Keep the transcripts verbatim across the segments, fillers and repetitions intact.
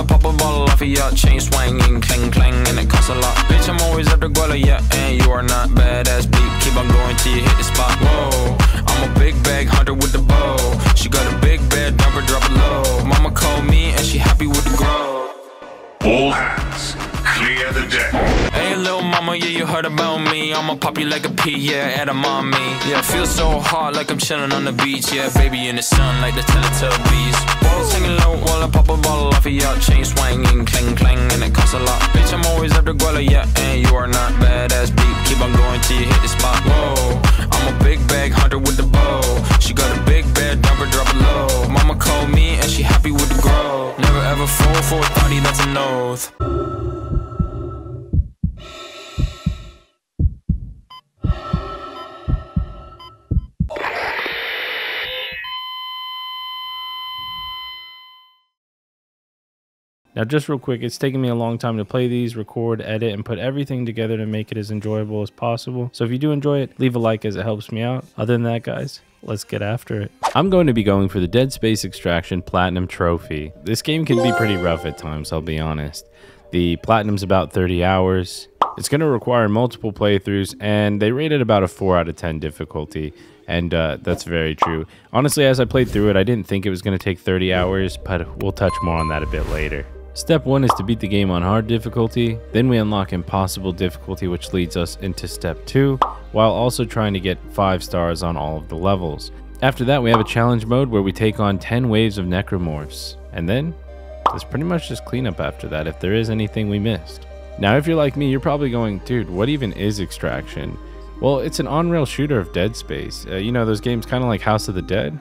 Wanna pop a ball off of your chain swinging, clang clang, and it costs a lot. Bitch, I'm always after Weller, yeah, and you are not badass beat. Keep on going till you hit the spot. Whoa, I'm a big bag hunter with the bow. She got a big bed, never drop it low. Mama called me and she happy with the grow. All hands, clear the deck. Hey, little mama, yeah, you heard about me. I'ma pop you like a pea, yeah, at a mommy. Yeah, feel so hot like I'm chilling on the beach. Yeah, baby in the sun like the Teletubbies. Balls hanging low while I pop a ball off of y'all. Chain swinging, clang, clang, and it costs a lot. Bitch, I'm always after Guala, yeah, and you are not badass beat. Keep on going till you hit the spot. Whoa, I'm a big bag hunter with the bow. She got a big bed, number drop it low. Mama called me and she happy with the grow. Never ever fall for a thotty, that's an oath. Now, just real quick, it's taken me a long time to play these, record, edit, and put everything together to make it as enjoyable as possible. So if you do enjoy it, leave a like as it helps me out. Other than that, guys, let's get after it. I'm going to be going for the Dead Space Extraction Platinum Trophy. This game can be pretty rough at times, I'll be honest. The Platinum's about thirty hours. It's going to require multiple playthroughs, and they rated about a four out of ten difficulty. And uh, that's very true. Honestly, as I played through it, I didn't think it was going to take thirty hours, but we'll touch more on that a bit later. Step one is to beat the game on hard difficulty, then we unlock impossible difficulty, which leads us into step two, while also trying to get five stars on all of the levels. After that, we have a challenge mode where we take on ten waves of Necromorphs, and then it's pretty much just cleanup after that if there is anything we missed. Now, if you're like me, you're probably going, dude, what even is Extraction? Well, it's an on-rail shooter of Dead Space. Uh, you know, those games kind of like House of the Dead.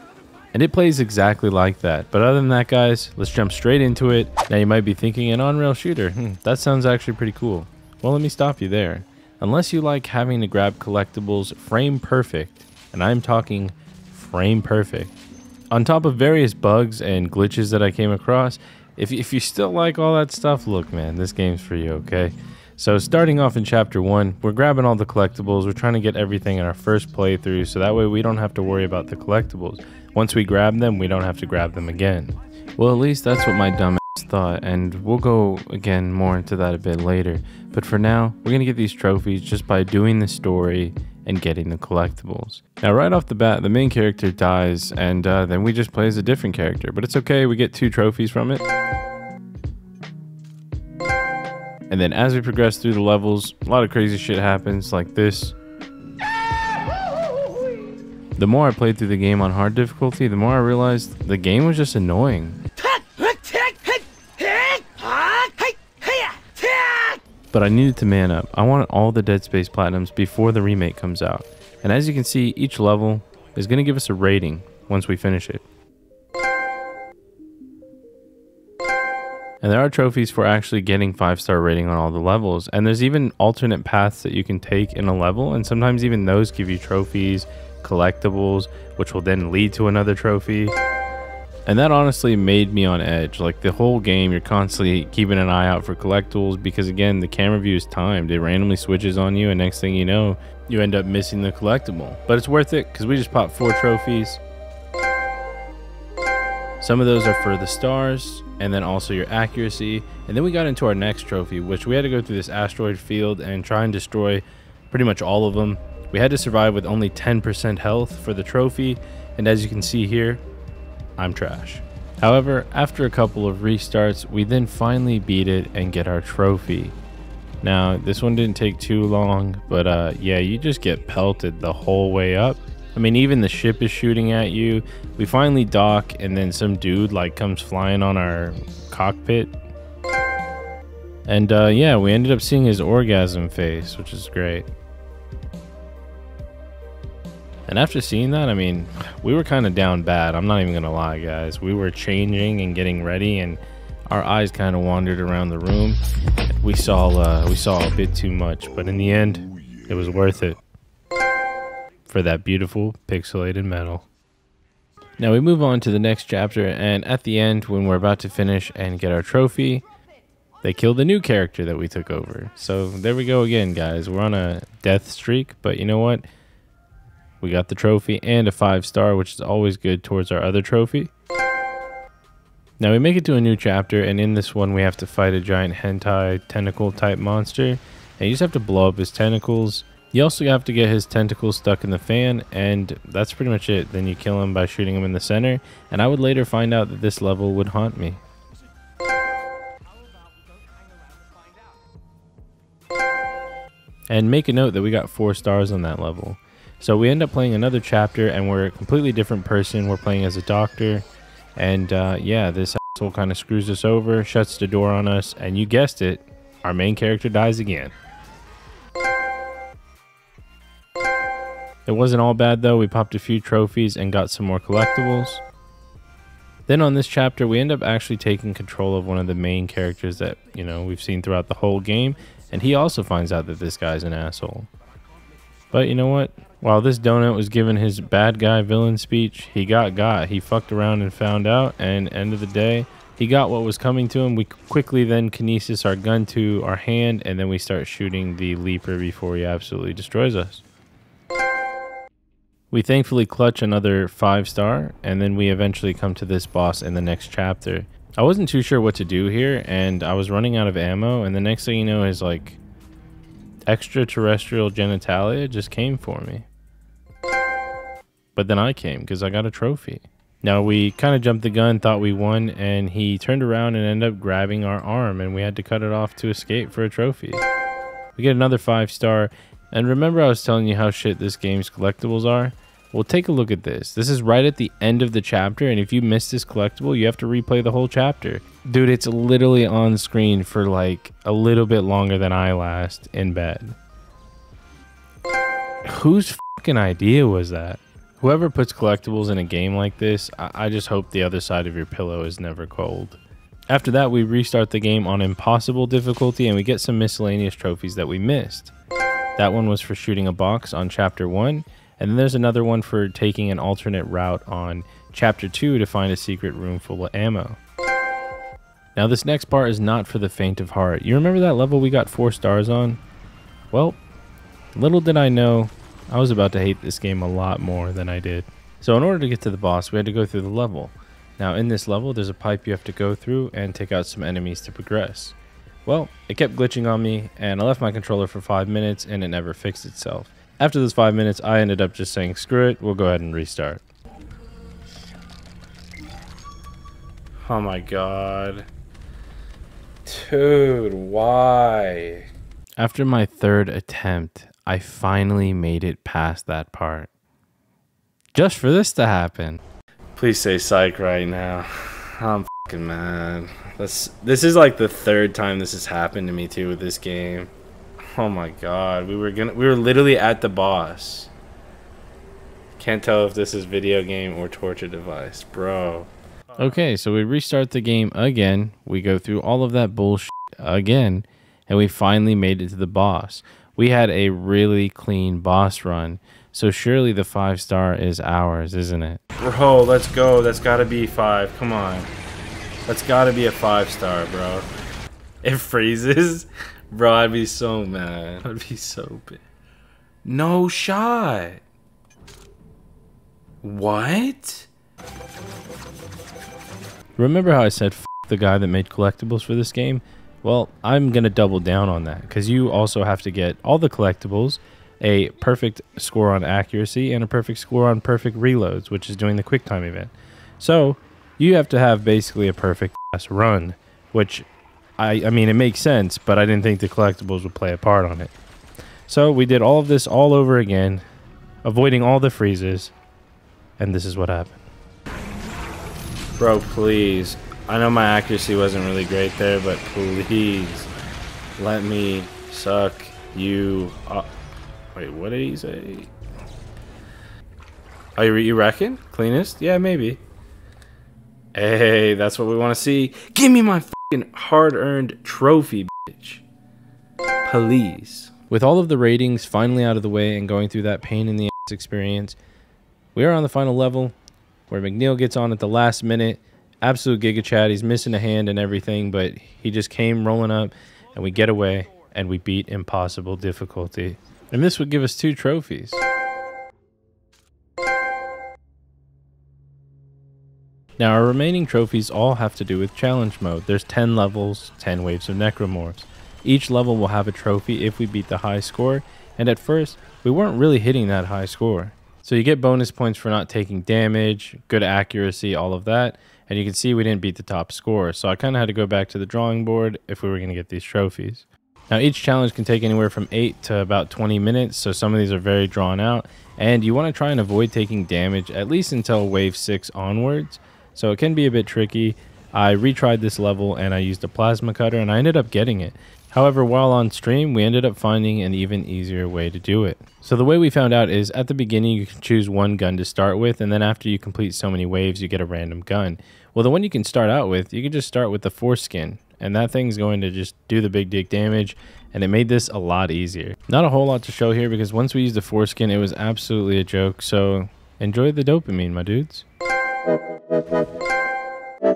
And it plays exactly like that. But other than that, guys, let's jump straight into it. Now, you might be thinking, an on-rail shooter, hmm, that sounds actually pretty cool. Well, let me stop you there. Unless you like having to grab collectibles frame perfect, and I'm talking frame perfect, on top of various bugs and glitches that I came across, if, if you still like all that stuff, look, man, this game's for you, okay? So starting off in chapter one, we're grabbing all the collectibles. We're trying to get everything in our first playthrough, so that way we don't have to worry about the collectibles. Once we grab them, we don't have to grab them again. Well, at least that's what my dumb ass thought, and we'll go again more into that a bit later. But for now, we're gonna get these trophies just by doing the story and getting the collectibles. Now, right off the bat, the main character dies, and uh, then we just play as a different character, but it's okay, we get two trophies from it. And then as we progress through the levels, a lot of crazy shit happens like this. The more I played through the game on hard difficulty, the more I realized the game was just annoying. But I needed to man up. I wanted all the Dead Space Platinums before the remake comes out. And as you can see, each level is going to give us a rating once we finish it. And there are trophies for actually getting five star rating on all the levels. And there's even alternate paths that you can take in a level. And sometimes even those give you trophies, collectibles, which will then lead to another trophy. And that honestly made me on edge. Like the whole game, you're constantly keeping an eye out for collectibles because again, the camera view is timed. It randomly switches on you and next thing you know, you end up missing the collectible. But it's worth it because we just popped four trophies. Some of those are for the stars, and then also your accuracy. And then we got into our next trophy, which we had to go through this asteroid field and try and destroy pretty much all of them. We had to survive with only ten percent health for the trophy. And as you can see here, I'm trash. However, after a couple of restarts, we then finally beat it and get our trophy. Now, this one didn't take too long, but uh, yeah, you just get pelted the whole way up. I mean, even the ship is shooting at you. We finally dock, and then some dude like comes flying on our cockpit. And uh, yeah, we ended up seeing his orgasm face, which is great. And after seeing that, I mean, we were kind of down bad. I'm not even gonna lie, guys. We were changing and getting ready, and our eyes kind of wandered around the room. We saw, uh, we saw a bit too much, but in the end, it was worth it. For that beautiful pixelated metal. Now we move on to the next chapter, and at the end when we're about to finish and get our trophy, they kill the new character that we took over. So there we go again, guys. We're on a death streak, but you know what? We got the trophy and a five star, which is always good towards our other trophy. Now we make it to a new chapter, and in this one we have to fight a giant hentai tentacle type monster, and you just have to blow up his tentacles. You also have to get his tentacles stuck in the fan, and that's pretty much it. Then you kill him by shooting him in the center, and I would later find out that this level would haunt me. And make a note that we got four stars on that level. So we end up playing another chapter, and we're a completely different person. We're playing as a doctor, and uh, yeah, this asshole kind of screws us over, shuts the door on us, and you guessed it, our main character dies again. It wasn't all bad though. We popped a few trophies and got some more collectibles. Then on this chapter, we end up actually taking control of one of the main characters that, you know, we've seen throughout the whole game. And he also finds out that this guy's an asshole. But you know what? While this donut was giving his bad guy villain speech, he got got. He fucked around and found out. And end of the day, he got what was coming to him. We quickly then kinesis our gun to our hand. And then we start shooting the leaper before he absolutely destroys us. We thankfully clutch another five star, and then we eventually come to this boss in the next chapter. I wasn't too sure what to do here, and I was running out of ammo, and the next thing you know is like extraterrestrial genitalia just came for me. But then I came because I got a trophy. Now we kind of jumped the gun, thought we won, and he turned around and ended up grabbing our arm, and we had to cut it off to escape for a trophy. We get another five star. And remember I was telling you how shit this game's collectibles are? Well, take a look at this. This is right at the end of the chapter, and if you miss this collectible, you have to replay the whole chapter. Dude, it's literally on screen for like a little bit longer than I last in bed. Whose fucking idea was that? Whoever puts collectibles in a game like this, I, I just hope the other side of your pillow is never cold. After that, we restart the game on impossible difficulty, and we get some miscellaneous trophies that we missed. That one was for shooting a box on chapter one, and then there's another one for taking an alternate route on chapter two to find a secret room full of ammo. Now this next part is not for the faint of heart. You remember that level we got four stars on? Well, little did I know, I was about to hate this game a lot more than I did. So in order to get to the boss, we had to go through the level. Now in this level, there's a pipe you have to go through and take out some enemies to progress. Well, it kept glitching on me, and I left my controller for five minutes, and it never fixed itself. After those five minutes, I ended up just saying, screw it, we'll go ahead and restart. Oh my god. Dude, why? After my third attempt, I finally made it past that part. Just for this to happen. Please say psych right now. I'm fucking mad. This, this is like the third time this has happened to me too with this game. Oh my god, we were gonna we were literally at the boss. Can't tell if this is video game or torture device, bro. Okay, so we restart the game again. We go through all of that bullshit again, and we finally made it to the boss. We had a really clean boss run, so surely the five star is ours, isn't it? Bro, let's go. That's gotta be five. Come on. That's gotta be a five star, bro. It freezes? Bro, I'd be so mad. I'd be so bad. No shot! What? Remember how I said f the guy that made collectibles for this game? Well, I'm gonna double down on that, because you also have to get all the collectibles, a perfect score on accuracy, and a perfect score on perfect reloads, which is doing the quick time event. So you have to have basically a perfect ass run, which I, I mean, it makes sense, but I didn't think the collectibles would play a part on it. So we did all of this all over again, avoiding all the freezes, and this is what happened. Bro, please. I know my accuracy wasn't really great there, but please let me suck you up. Wait, what did he say? Oh, you, you reckon? Cleanest? Yeah, maybe. Hey, that's what we want to see. Give me my fucking hard-earned trophy, bitch. Please. With all of the ratings finally out of the way and going through that pain in the ass experience, we are on the final level where McNeil gets on at the last minute. Absolute giga chat. He's missing a hand and everything, but he just came rolling up, and we get away, and we beat impossible difficulty. And this would give us two trophies. Now our remaining trophies all have to do with challenge mode. There's ten levels, ten waves of Necromorphs. Each level will have a trophy if we beat the high score, and at first we weren't really hitting that high score. So you get bonus points for not taking damage, good accuracy, all of that, and you can see we didn't beat the top score, so I kind of had to go back to the drawing board if we were going to get these trophies. Now each challenge can take anywhere from eight to about twenty minutes, so some of these are very drawn out, and you want to try and avoid taking damage at least until wave six onwards, so it can be a bit tricky. I retried this level and I used a plasma cutter and I ended up getting it. However, while on stream, we ended up finding an even easier way to do it. So the way we found out is at the beginning, you can choose one gun to start with, and then after you complete so many waves, you get a random gun. Well, the one you can start out with, you can just start with the foreskin, and that thing's going to just do the big dick damage, and it made this a lot easier. Not a whole lot to show here because once we used the foreskin, it was absolutely a joke. So enjoy the dopamine, my dudes. This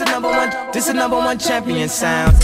is number one, this is number one champion sound.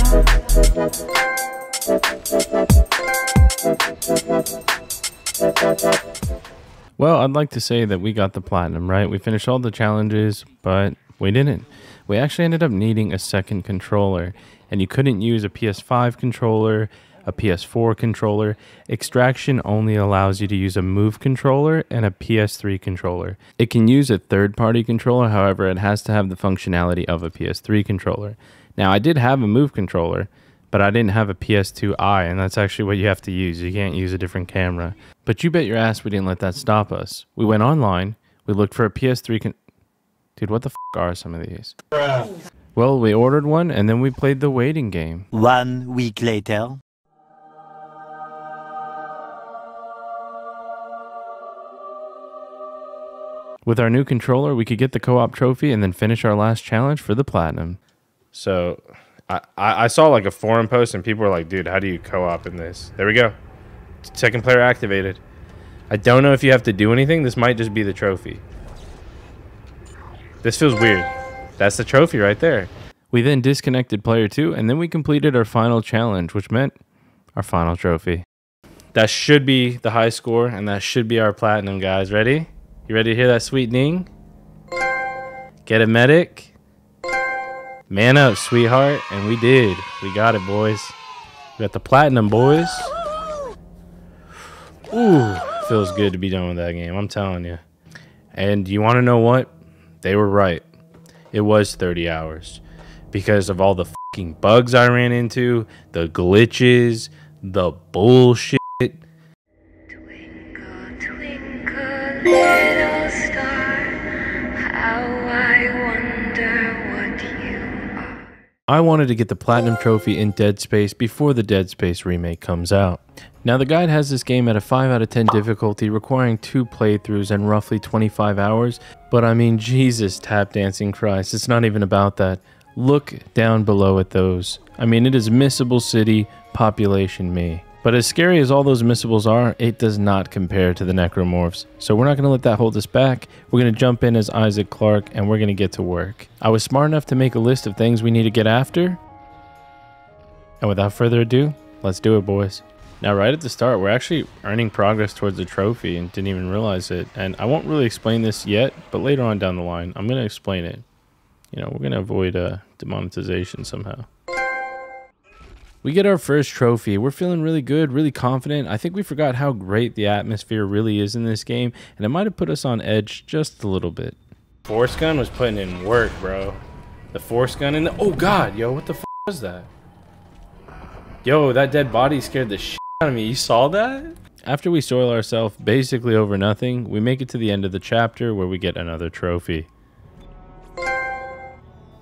Well, I'd like to say that we got the platinum, right? We finished all the challenges, but we didn't. We actually ended up needing a second controller, and you couldn't use a P S five controller, a P S four controller. Extraction only allows you to use a Move controller and a P S three controller. It can use a third-party controller, however, it has to have the functionality of a P S three controller. Now, I did have a Move controller, but I didn't have a P S two i, and that's actually what you have to use. You can't use a different camera. But you bet your ass we didn't let that stop us. We went online, we looked for a P S three con- Dude, what the f*** are some of these? Well, we ordered one, and then we played the waiting game. One week later. With our new controller, we could get the co-op trophy and then finish our last challenge for the platinum. So, I, I saw like a forum post and people were like, dude, how do you co-op in this? There we go. Second player activated. I don't know if you have to do anything. This might just be the trophy. This feels weird. That's the trophy right there. We then disconnected player two and then we completed our final challenge, which meant our final trophy. That should be the high score and that should be our platinum, guys. Ready? You ready to hear that sweet ding? Get a medic. Man up, sweetheart. And we did. We got it, boys. We got the platinum, boys. Ooh, feels good to be done with that game, I'm telling you. And you want to know what? They were right. It was thirty hours. Because of all the fucking bugs I ran into, the glitches, the bullshit. Little star, how I wonder what you are. I wanted to get the platinum trophy in Dead Space before the Dead Space remake comes out. Now the guide has this game at a five out of ten difficulty, requiring two playthroughs and roughly twenty-five hours, but I mean, Jesus, tap dancing Christ, it's not even about that. Look down below at those. I mean, it is missable city, population me. But as scary as all those missables are, it does not compare to the Necromorphs. So we're not going to let that hold us back. We're going to jump in as Isaac Clarke and we're going to get to work. I was smart enough to make a list of things we need to get after. And without further ado, let's do it, boys. Now right at the start, we're actually earning progress towards the trophy and didn't even realize it. And I won't really explain this yet, but later on down the line, I'm going to explain it. You know, we're going to avoid uh, demonetization somehow. We get our first trophy. We're feeling really good, really confident. I think we forgot how great the atmosphere really is in this game, and it might have put us on edge just a little bit. Force gun was putting in work, bro. The force gun in the- Oh god, yo, what the f*** was that? Yo, that dead body scared the shit out of me. You saw that? After we soil ourselves basically over nothing, we make it to the end of the chapter where we get another trophy.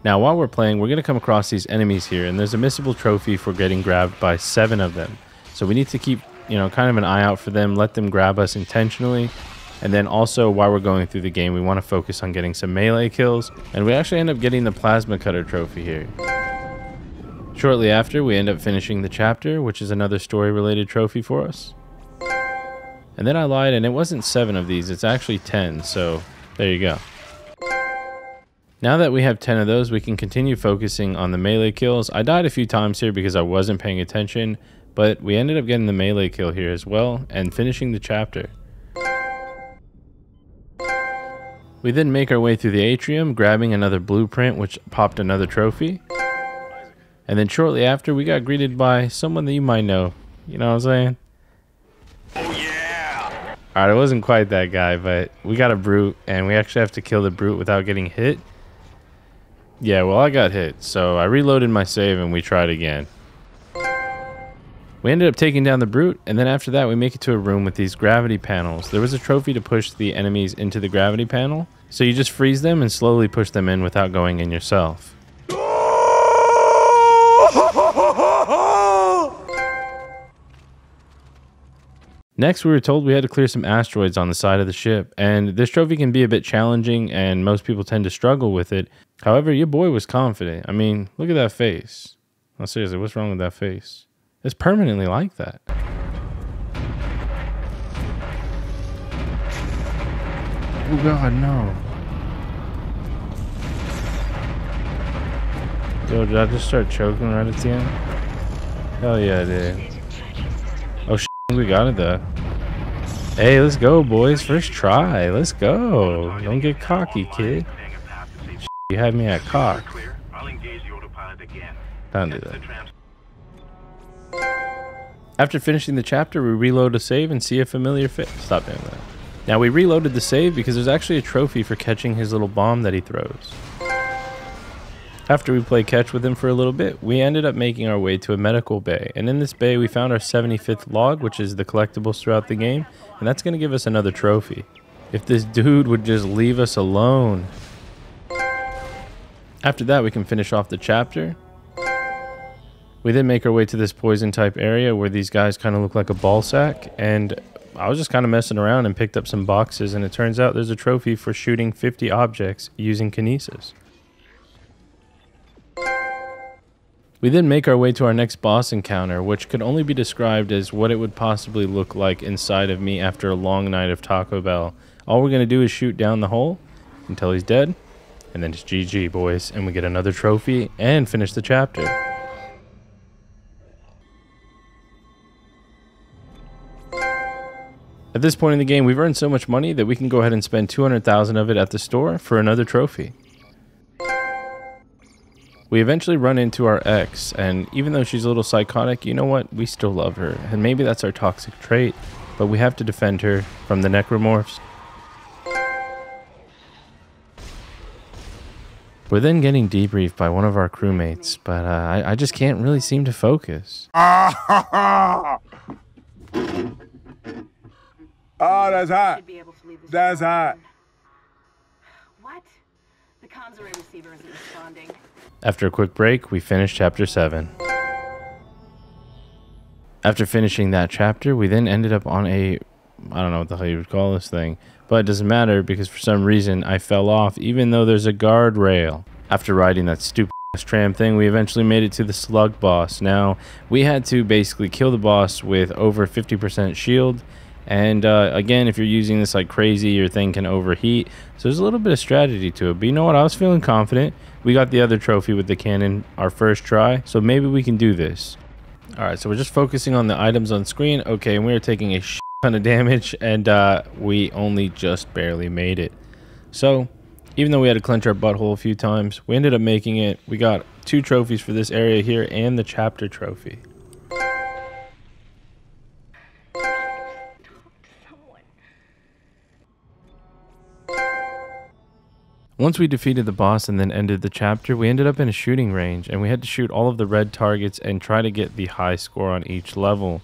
Now while we're playing, we're going to come across these enemies here, and there's a missable trophy for getting grabbed by seven of them. So we need to keep, you know, kind of an eye out for them, let them grab us intentionally, and then also while we're going through the game, we want to focus on getting some melee kills, and we actually end up getting the plasma cutter trophy here. Shortly after, we end up finishing the chapter, which is another story-related trophy for us. And then I lied, and it wasn't seven of these, it's actually ten, so there you go. Now that we have ten of those, we can continue focusing on the melee kills. I died a few times here because I wasn't paying attention, But we ended up getting the melee kill here as well and finishing the chapter. We then make our way through the atrium, grabbing another blueprint which popped another trophy. And then shortly after, we got greeted by someone that you might know. You know what I'm saying? Oh yeah! Alright, it wasn't quite that guy, but we got a brute and we actually have to kill the brute without getting hit. Yeah, well I got hit, so I reloaded my save and we tried again. We ended up taking down the brute, and then after that we make it to a room with these gravity panels. There was a trophy to push the enemies into the gravity panel, so you just freeze them and slowly push them in without going in yourself. Next, we were told we had to clear some asteroids on the side of the ship, and this trophy can be a bit challenging and most people tend to struggle with it. However, your boy was confident. I mean, look at that face. No, seriously, what's wrong with that face? It's permanently like that. Oh God, no. Yo, did I just start choking right at the end? Hell yeah, I did. Oh shit, we got it though. Hey, let's go boys, first try, let's go. Don't get cocky, kid. Shit, you had me at cock. Don't do that. After finishing the chapter, we reload a save and see a familiar face. Stop doing that. Now we reloaded the save because there's actually a trophy for catching his little bomb that he throws. After we played catch with him for a little bit, we ended up making our way to a medical bay. And in this bay, we found our seventy-fifth log, which is the collectibles throughout the game. And that's going to give us another trophy. If this dude would just leave us alone. After that, we can finish off the chapter. We then make our way to this poison type area where these guys kind of look like a ball sack, and I was just kind of messing around and picked up some boxes, and it turns out there's a trophy for shooting fifty objects using Kinesis. We then make our way to our next boss encounter, which could only be described as what it would possibly look like inside of me after a long night of Taco Bell. All we're going to do is shoot down the hole until he's dead, and then it's G G boys, and we get another trophy and finish the chapter. At this point in the game, we've earned so much money that we can go ahead and spend two hundred thousand of it at the store for another trophy. We eventually run into our ex, and even though she's a little psychotic, you know what? We still love her, and maybe that's our toxic trait, but we have to defend her from the Necromorphs. We're then getting debriefed by one of our crewmates, but uh, I, I just can't really seem to focus. Oh, that's hot. That's hot. What? The comms array receiver isn't responding. After a quick break, we finish chapter seven. After finishing that chapter, we then ended up on a, I don't know what the hell you would call this thing, but it doesn't matter because for some reason I fell off even though there's a guardrail. After riding that stupid tram thing, we eventually made it to the slug boss. Now, we had to basically kill the boss with over fifty percent shield. And uh, again, if you're using this like crazy, your thing can overheat. So there's a little bit of strategy to it. But you know what? I was feeling confident. We got the other trophy with the cannon, our first try. So maybe we can do this. All right, so we're just focusing on the items on screen. Okay, and we were taking a shit ton of damage. And uh, we only just barely made it. So even though we had to clench our butthole a few times, we ended up making it. We got two trophies for this area here and the chapter trophy. Once we defeated the boss and then ended the chapter, we ended up in a shooting range and we had to shoot all of the red targets and try to get the high score on each level.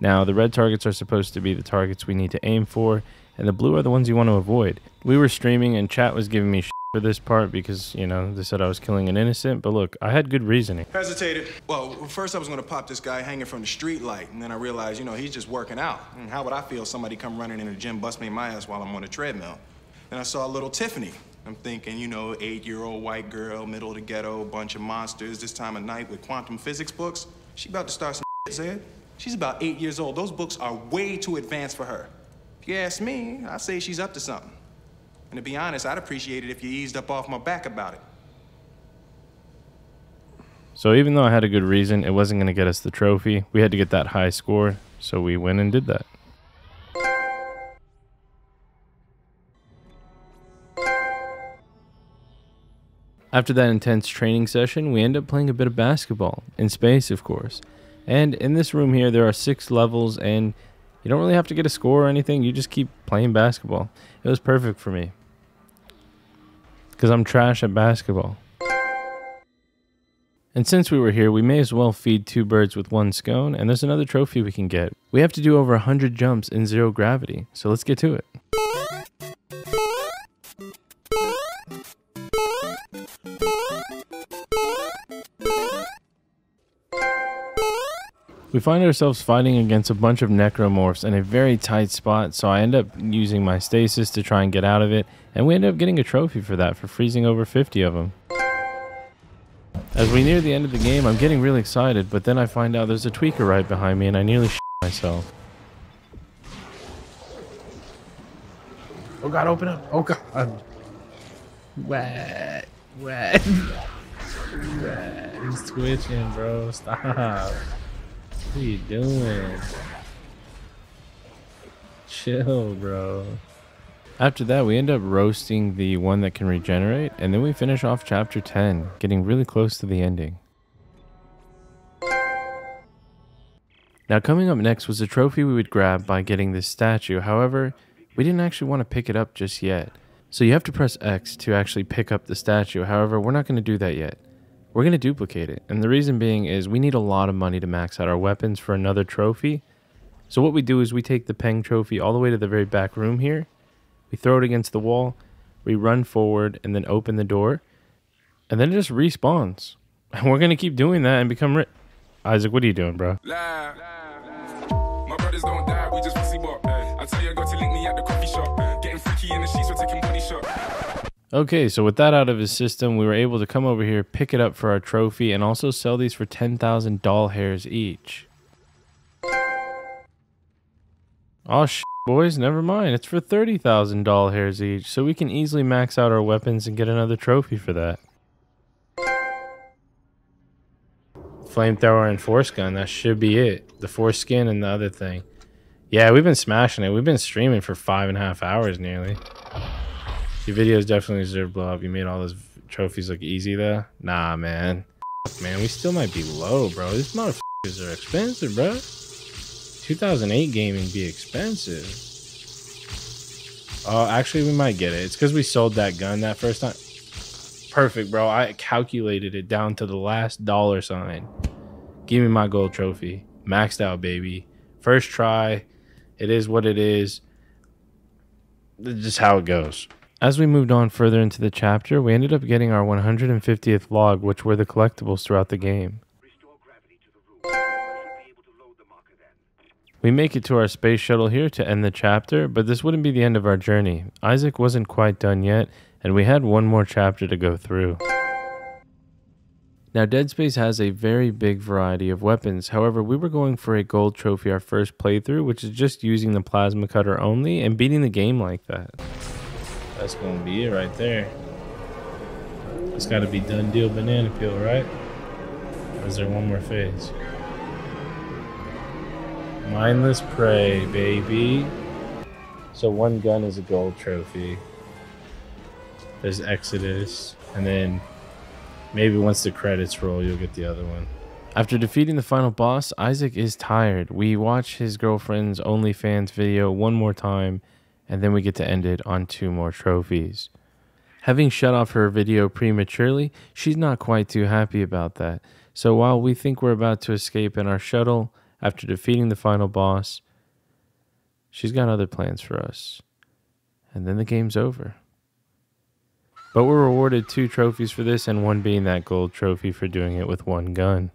Now, the red targets are supposed to be the targets we need to aim for, and the blue are the ones you want to avoid. We were streaming and chat was giving me shit for this part because, you know, they said I was killing an innocent, but look, I had good reasoning. Hesitated. Well, first I was going to pop this guy hanging from the street light, and then I realized, you know, he's just working out. And how would I feel somebody come running in the gym, bust me my ass while I'm on a treadmill? And I saw a little Tiffany. I'm thinking, you know, eight-year-old white girl, middle of the ghetto, bunch of monsters, this time of night with quantum physics books. She about to start some shit, Zed. She's about eight years old. Those books are way too advanced for her. If you ask me, I say she's up to something. And to be honest, I'd appreciate it if you eased up off my back about it. So even though I had a good reason, it wasn't going to get us the trophy. We had to get that high score, so we went and did that. After that intense training session, we end up playing a bit of basketball, in space of course. And in this room here, there are six levels, and you don't really have to get a score or anything, you just keep playing basketball. It was perfect for me, because I'm trash at basketball. And since we were here, we may as well feed two birds with one scone, and there's another trophy we can get. We have to do over one hundred jumps in zero gravity, so let's get to it. We find ourselves fighting against a bunch of Necromorphs in a very tight spot, so I end up using my stasis to try and get out of it, and we end up getting a trophy for that, for freezing over fifty of them. As we near the end of the game, I'm getting really excited, but then I find out there's a tweaker right behind me and I nearly shit myself. Oh god, open up! Oh god! I'm... What? What? What? He's twitching, bro. Stop. What are you doing? Chill, bro. After that, we end up roasting the one that can regenerate, and then we finish off chapter ten, getting really close to the ending. Now coming up next was a trophy we would grab by getting this statue. However, we didn't actually want to pick it up just yet. So you have to press X to actually pick up the statue. However, we're not going to do that yet. We're going to duplicate it, and the reason being is we need a lot of money to max out our weapons for another trophy. So what we do is we take the Peng trophy all the way to the very back room here, we throw it against the wall, we run forward and then open the door, and then it just respawns. And we're going to keep doing that and become rich. Isaac, what are you doing, bro? Live. My brothers don't die, we just receive more. I tell you I got to link me at the coffee shop. Getting freaky in the sheets, we're taking body shots. Okay, so with that out of his system, we were able to come over here, pick it up for our trophy, and also sell these for ten thousand doll hairs each. Aw, sh**, boys, never mind. It's for thirty thousand doll hairs each, so we can easily max out our weapons and get another trophy for that. Flamethrower and force gun, that should be it. The force skin and the other thing. Yeah, we've been smashing it. We've been streaming for five and a half hours nearly. Your videos definitely deserve blow up. You made all those trophies look easy though. Nah, man. Man, we still might be low, bro. These motherfuckers are expensive, bro. two thousand eight gaming be expensive. Oh, actually, we might get it. It's because we sold that gun that first time. Perfect, bro. I calculated it down to the last dollar sign. Give me my gold trophy. Maxed out, baby. First try. It is what it is. It's just how it goes. As we moved on further into the chapter, we ended up getting our one hundred fiftieth log, which were the collectibles throughout the game. We make it to our space shuttle here to end the chapter, but this wouldn't be the end of our journey. Isaac wasn't quite done yet, and we had one more chapter to go through. Now, Dead Space has a very big variety of weapons. However, we were going for a gold trophy our first playthrough, which is just using the plasma cutter only and beating the game like that. That's gonna be it right there. It's gotta be done deal banana peel, right? Or is there one more phase? Mindless prey, baby. So one gun is a gold trophy. There's Exodus, and then maybe once the credits roll, you'll get the other one. After defeating the final boss, Isaac is tired. We watch his girlfriend's OnlyFans video one more time, and then we get to end it on two more trophies. Having shut off her video prematurely, she's not quite too happy about that. So while we think we're about to escape in our shuttle, after defeating the final boss, she's got other plans for us. And then the game's over. But we're rewarded two trophies for this, and one being that gold trophy for doing it with one gun.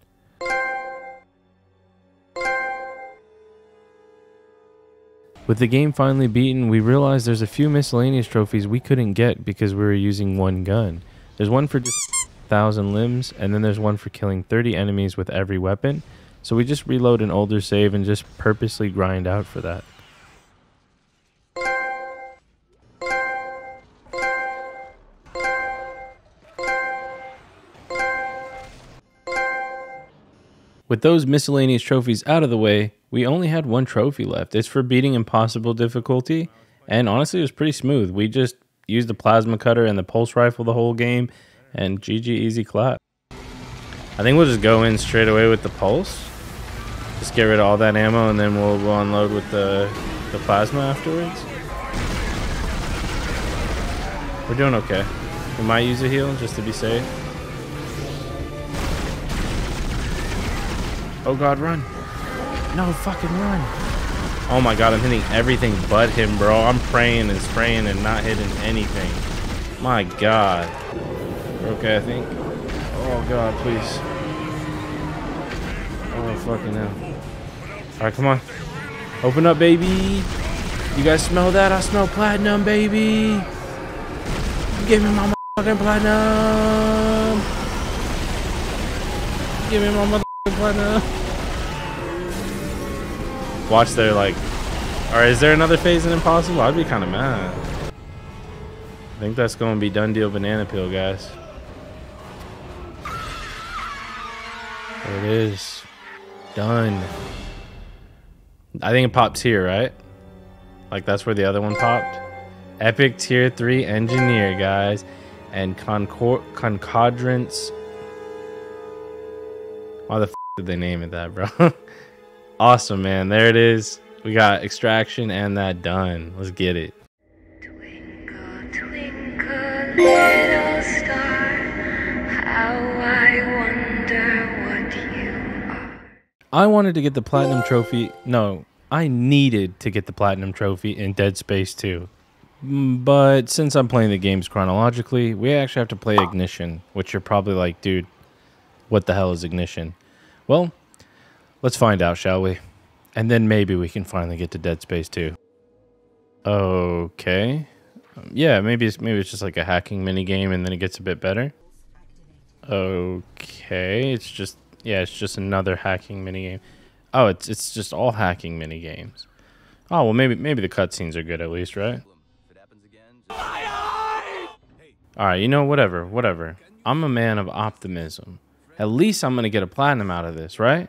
With the game finally beaten, we realized there's a few miscellaneous trophies we couldn't get because we were using one gun. There's one for just one thousand limbs, and then there's one for killing thirty enemies with every weapon. So we just reload an older save and just purposely grind out for that. With those miscellaneous trophies out of the way, we only had one trophy left. It's for beating impossible difficulty, and honestly it was pretty smooth. We just used the plasma cutter and the pulse rifle the whole game, and G G, easy clap. I think we'll just go in straight away with the pulse. Just get rid of all that ammo, and then we'll, we'll unload with the, the plasma afterwards. We're doing okay. We might use a heal just to be safe. Oh god, run. No, fucking run. Oh my god, I'm hitting everything but him, bro. I'm praying and spraying and not hitting anything. My god. We're okay, I think. Oh god, please. Oh, fucking hell. Alright, come on. Open up, baby. You guys smell that? I smell platinum, baby. Give me my motherfucking platinum. Give me my motherfucking platinum. Watch their like. Or is there another phase in Impossible? I'd be kind of mad. I think that's going to be done deal banana peel, guys. There it is. Done. I think it pops here, right? Like that's where the other one popped. Epic tier three engineer, guys, and concor concordance. Why the f did they name it that, bro? Awesome, man. There it is. We got extraction and that done. Let's get it. Twinkle, twinkle, little star, how I wonder what you are. I wanted to get the platinum trophy. No, I needed to get the platinum trophy in Dead Space two. But since I'm playing the games chronologically, we actually have to play Ignition, which you're probably like, dude, what the hell is Ignition? Well, let's find out, shall we? And then maybe we can finally get to Dead Space two. Okay. Yeah, maybe it's, maybe it's just like a hacking minigame and then it gets a bit better. Okay, it's just, yeah, it's just another hacking minigame. Oh, it's, it's just all hacking minigames. Oh, well, maybe, maybe the cutscenes are good at least, right? Alright, you know, whatever, whatever. I'm a man of optimism. At least I'm gonna get a platinum out of this, right?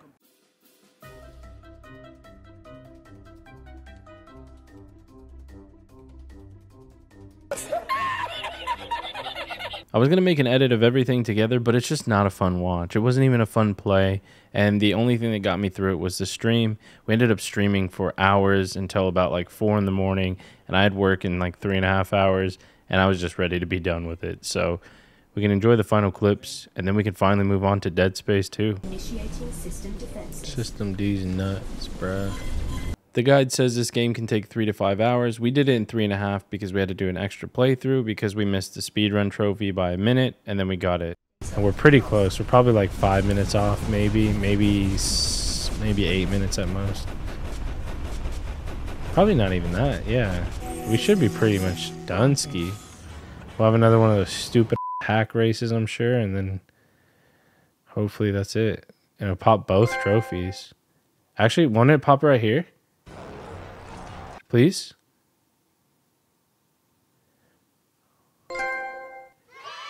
I was gonna make an edit of everything together, but it's just not a fun watch. It wasn't even a fun play, and the only thing that got me through it was the stream. We ended up streaming for hours until about like four in the morning, and I had work in like three and a half hours. And I was just ready to be done with it. So we can enjoy the final clips, and then we can finally move on to Dead Space two. Initiating system defense. System D's nuts, bruh. The guide says this game can take three to five hours. We did it in three and a half because we had to do an extra playthrough because we missed the speedrun trophy by a minute, and then we got it. And we're pretty close. We're probably like five minutes off, maybe, maybe, maybe eight minutes at most. Probably not even that, yeah. We should be pretty much done-ski. We'll have another one of those stupid hack races, I'm sure, and then hopefully that's it. And it'll pop both trophies. Actually, won't it pop right here? Please?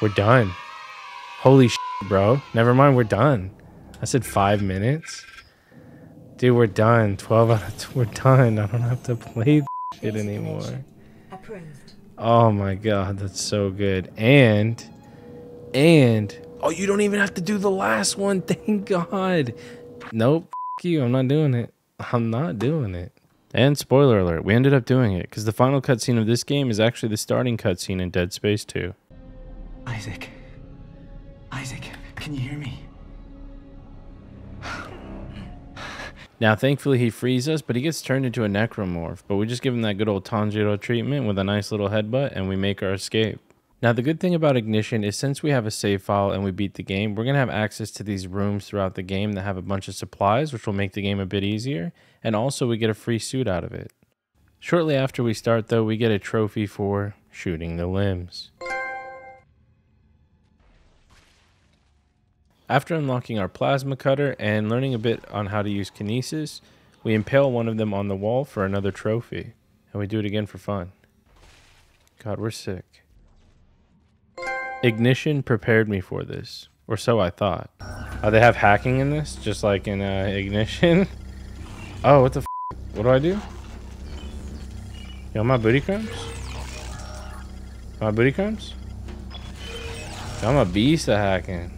We're done. Holy shit, bro. Never mind, we're done. I said five minutes. Dude, we're done. twelve out of two. We're done. I don't have to play this shit anymore. Oh my god, that's so good. And and oh, you don't even have to do the last one. Thank god. Nope, f you. I'm not doing it. I'm not doing it. And spoiler alert, we ended up doing it because the final cutscene of this game is actually the starting cutscene in Dead Space two. Isaac, Isaac, can you hear me? Now, thankfully, he frees us, but he gets turned into a necromorph. But we just give him that good old Tanjiro treatment with a nice little headbutt, and we make our escape. Now, the good thing about Ignition is since we have a save file and we beat the game, we're going to have access to these rooms throughout the game that have a bunch of supplies, which will make the game a bit easier. And also, we get a free suit out of it. Shortly after we start, though, we get a trophy for shooting the limbs. After unlocking our plasma cutter and learning a bit on how to use Kinesis, we impale one of them on the wall for another trophy. And we do it again for fun. God, we're sick. Ignition prepared me for this. Or so I thought. Oh, they have hacking in this? Just like in uh, Ignition? Oh, what the f? What do I do? Yo, my booty crumbs? My booty crumbs? Yo, I'm a beast at hacking.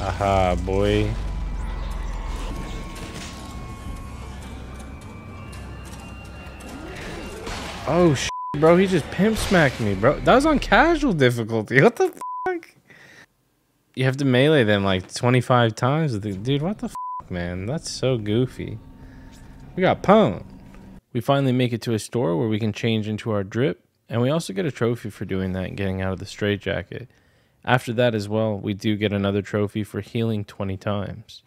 Aha, boy. Oh, shit, bro. He just pimp smacked me, bro. That was on casual difficulty. What the fuck? You have to melee them like twenty-five times. Dude, what the fuck, man? That's so goofy. We got Peng. We finally make it to a store where we can change into our drip. And we also get a trophy for doing that and getting out of the straitjacket. After that as well, we do get another trophy for healing twenty times.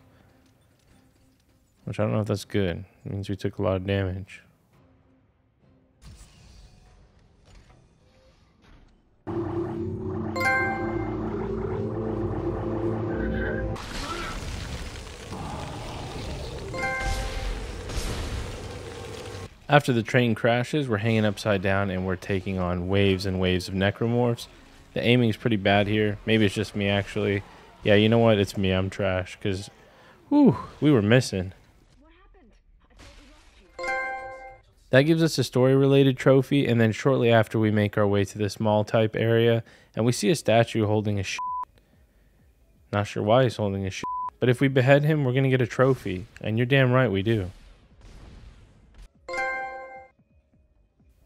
Which I don't know if that's good. It means we took a lot of damage. After the train crashes, we're hanging upside down and we're taking on waves and waves of necromorphs. The aiming is pretty bad here. Maybe it's just me, actually. Yeah, you know what? It's me. I'm trash. Because, whew, we were missing. What happened? I thought we lost you. That gives us a story-related trophy. And then shortly after, we make our way to this mall-type area. And we see a statue holding a sh**. Not sure why he's holding a sh**. But if we behead him, we're going to get a trophy. And you're damn right we do.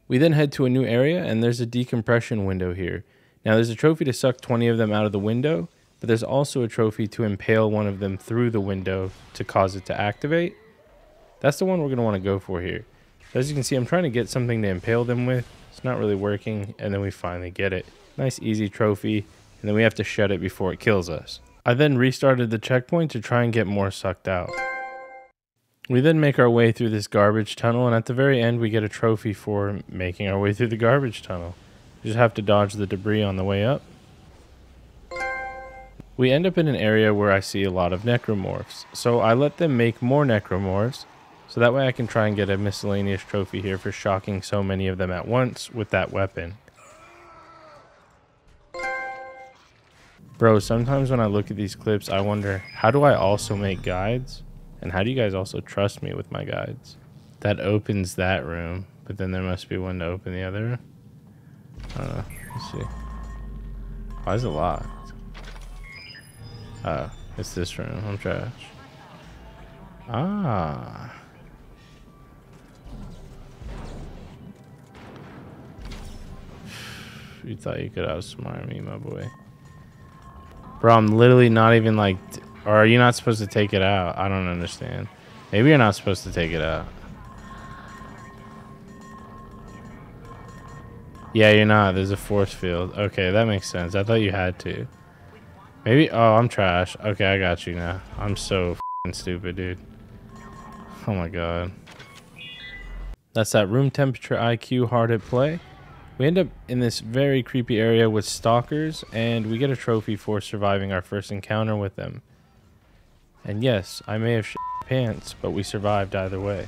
We then head to a new area, and there's a decompression window here. Now, there's a trophy to suck twenty of them out of the window, but there's also a trophy to impale one of them through the window to cause it to activate. That's the one we're going to want to go for here. As you can see, I'm trying to get something to impale them with. It's not really working, and then we finally get it. Nice, easy trophy, and then we have to shut it before it kills us. I then restarted the checkpoint to try and get more sucked out. We then make our way through this garbage tunnel, and at the very end we get a trophy for making our way through the garbage tunnel. We just have to dodge the debris on the way up. We end up in an area where I see a lot of necromorphs, so I let them make more necromorphs, so that way I can try and get a miscellaneous trophy here for shocking so many of them at once with that weapon. Bro, sometimes when I look at these clips I wonder, how do I also make guides? And how do you guys also trust me with my guides? That opens that room, but then there must be one to open the other. I don't know. Let's see. Why is it locked? Oh, it's this room. I'm trash. Ah. You thought you could outsmart me, my boy. Bro, I'm literally not even like... Or are you not supposed to take it out? I don't understand. Maybe you're not supposed to take it out. Yeah, you're not. There's a force field. Okay, that makes sense. I thought you had to. Maybe... Oh, I'm trash. Okay, I got you now. I'm so f***ing stupid, dude. Oh my god. That's that room temperature I Q hard at play. We end up in this very creepy area with stalkers, and we get a trophy for surviving our first encounter with them. And yes, I may have shit my pants, but we survived either way.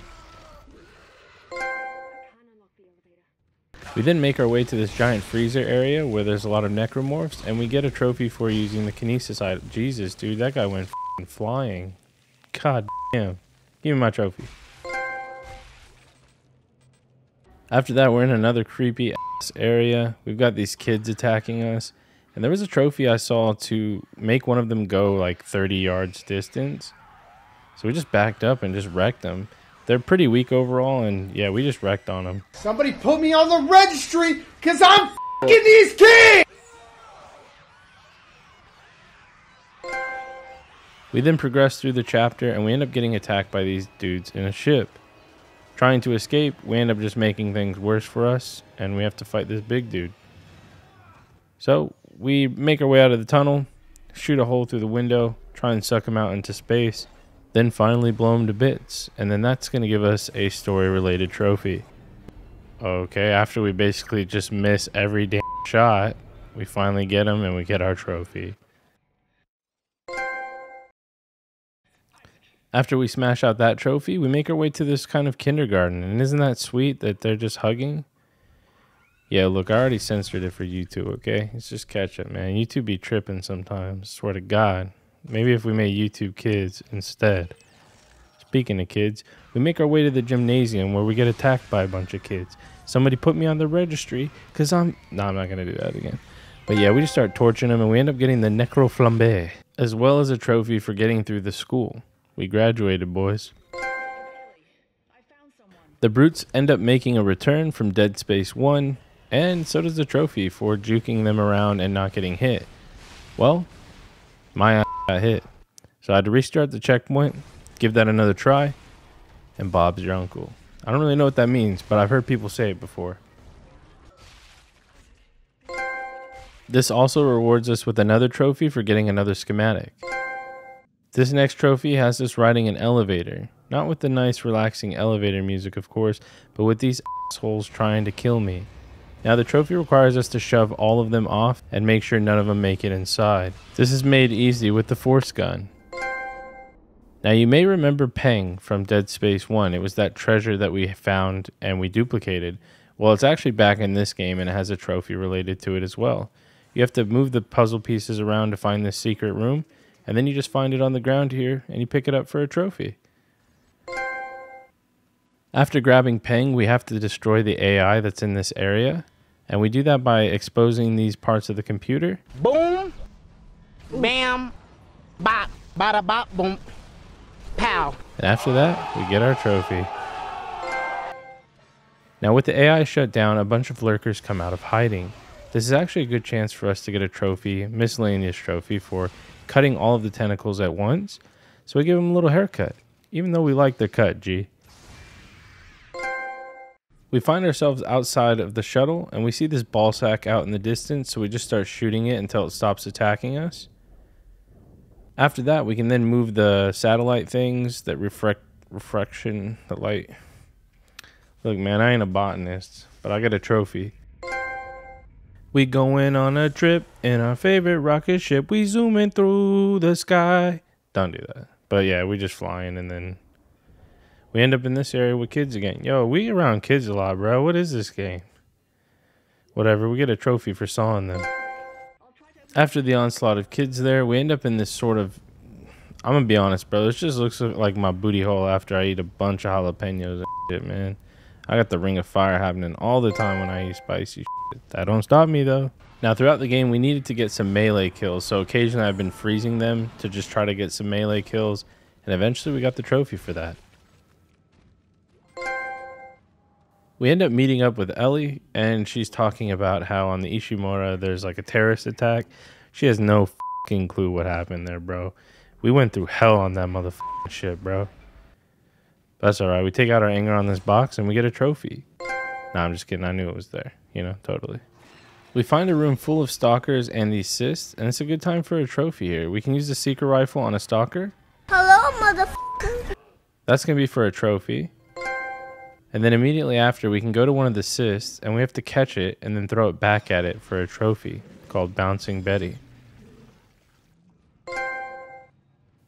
We then make our way to this giant freezer area where there's a lot of necromorphs, and we get a trophy for using the Kinesis item. Jesus, dude, that guy went f***ing flying. God damn. Give me my trophy. After that, we're in another creepy ass area. We've got these kids attacking us. And there was a trophy I saw to make one of them go like thirty yards distance. So we just backed up and just wrecked them. They're pretty weak overall, and yeah, we just wrecked on them. Somebody put me on the registry, because I'm f***ing these kids! We then progress through the chapter, and we end up getting attacked by these dudes in a ship. Trying to escape, we end up just making things worse for us, and we have to fight this big dude. So we make our way out of the tunnel, shoot a hole through the window, try and suck him out into space, then finally blow him to bits, and then that's going to give us a story-related trophy. Okay, after we basically just miss every damn shot, we finally get him and we get our trophy. After we smash out that trophy, we make our way to this kind of kindergarten, and isn't that sweet that they're just hugging? Yeah, look, I already censored it for YouTube, okay? It's just catch up, man. YouTube be tripping sometimes, swear to God. Maybe if we made YouTube Kids instead. Speaking of kids, we make our way to the gymnasium where we get attacked by a bunch of kids. Somebody put me on the registry because I'm... No, I'm not going to do that again. But yeah, we just start torturing them and we end up getting the Necroflambe, as well as a trophy for getting through the school. We graduated, boys. The brutes end up making a return from Dead Space one, and so does the trophy for juking them around and not getting hit. Well, my ass got hit. So I had to restart the checkpoint, give that another try, and Bob's your uncle. I don't really know what that means, but I've heard people say it before. This also rewards us with another trophy for getting another schematic. This next trophy has us riding an elevator. Not with the nice relaxing elevator music, of course, but with these assholes trying to kill me. Now the trophy requires us to shove all of them off and make sure none of them make it inside. This is made easy with the force gun. Now you may remember Peng from Dead Space one. It was that treasure that we found and we duplicated. Well, it's actually back in this game and it has a trophy related to it as well. You have to move the puzzle pieces around to find this secret room, and then you just find it on the ground here and you pick it up for a trophy. After grabbing Peng, we have to destroy the A I that's in this area, and we do that by exposing these parts of the computer. Boom, bam, bop, bada bop, boom. Pow. And after that, we get our trophy. Now with the A I shut down, a bunch of lurkers come out of hiding. This is actually a good chance for us to get a trophy, miscellaneous trophy, for cutting all of the tentacles at once. So we give them a little haircut, even though we like their cut, gee. We find ourselves outside of the shuttle, and we see this ball sack out in the distance, so we just start shooting it until it stops attacking us. After that, we can then move the satellite things that reflect refraction, the light. Look, man, I ain't a botanist, but I got a trophy. We going on a trip in our favorite rocket ship. We zooming through the sky. Don't do that. But yeah, we just flying, and then we end up in this area with kids again. Yo, we around kids a lot, bro. What is this game? Whatever, we get a trophy for sawing them. After the onslaught of kids there, we end up in this sort of, I'm going to be honest, bro, this just looks like my booty hole after I eat a bunch of jalapenos and shit, man. I got the ring of fire happening all the time when I eat spicy shit. That don't stop me, though. Now, throughout the game, we needed to get some melee kills, so occasionally I've been freezing them to just try to get some melee kills, and eventually we got the trophy for that. We end up meeting up with Ellie, and she's talking about how on the Ishimura there's like a terrorist attack. She has no fucking clue what happened there, bro. We went through hell on that motherfucking shit, bro. That's alright. We take out our anger on this box, and we get a trophy. Nah, I'm just kidding. I knew it was there. You know, totally. We find a room full of stalkers and these cysts, and it's a good time for a trophy here. We can use the secret rifle on a stalker. Hello, motherfucker. That's going to be for a trophy. And then immediately after, we can go to one of the cysts, and we have to catch it and then throw it back at it for a trophy called Bouncing Betty.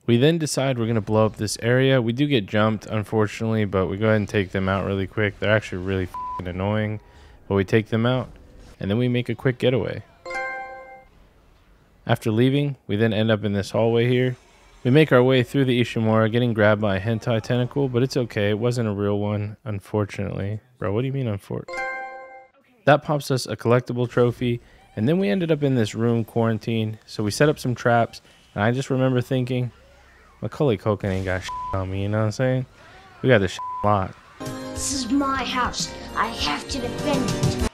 We then decide we're going to blow up this area. We do get jumped, unfortunately, but we go ahead and take them out really quick. They're actually really f***ing annoying, but we take them out, and then we make a quick getaway. After leaving, we then end up in this hallway here. We make our way through the Ishimura, getting grabbed by a hentai tentacle, but it's okay. It wasn't a real one, unfortunately. Bro, what do you mean unfortunately? That pops us a collectible trophy, and then we ended up in this room quarantined, so we set up some traps, and I just remember thinking, Macaulay Culkin ain't got shit on me, you know what I'm saying? We got this shit locked. This is my house. I have to defend it.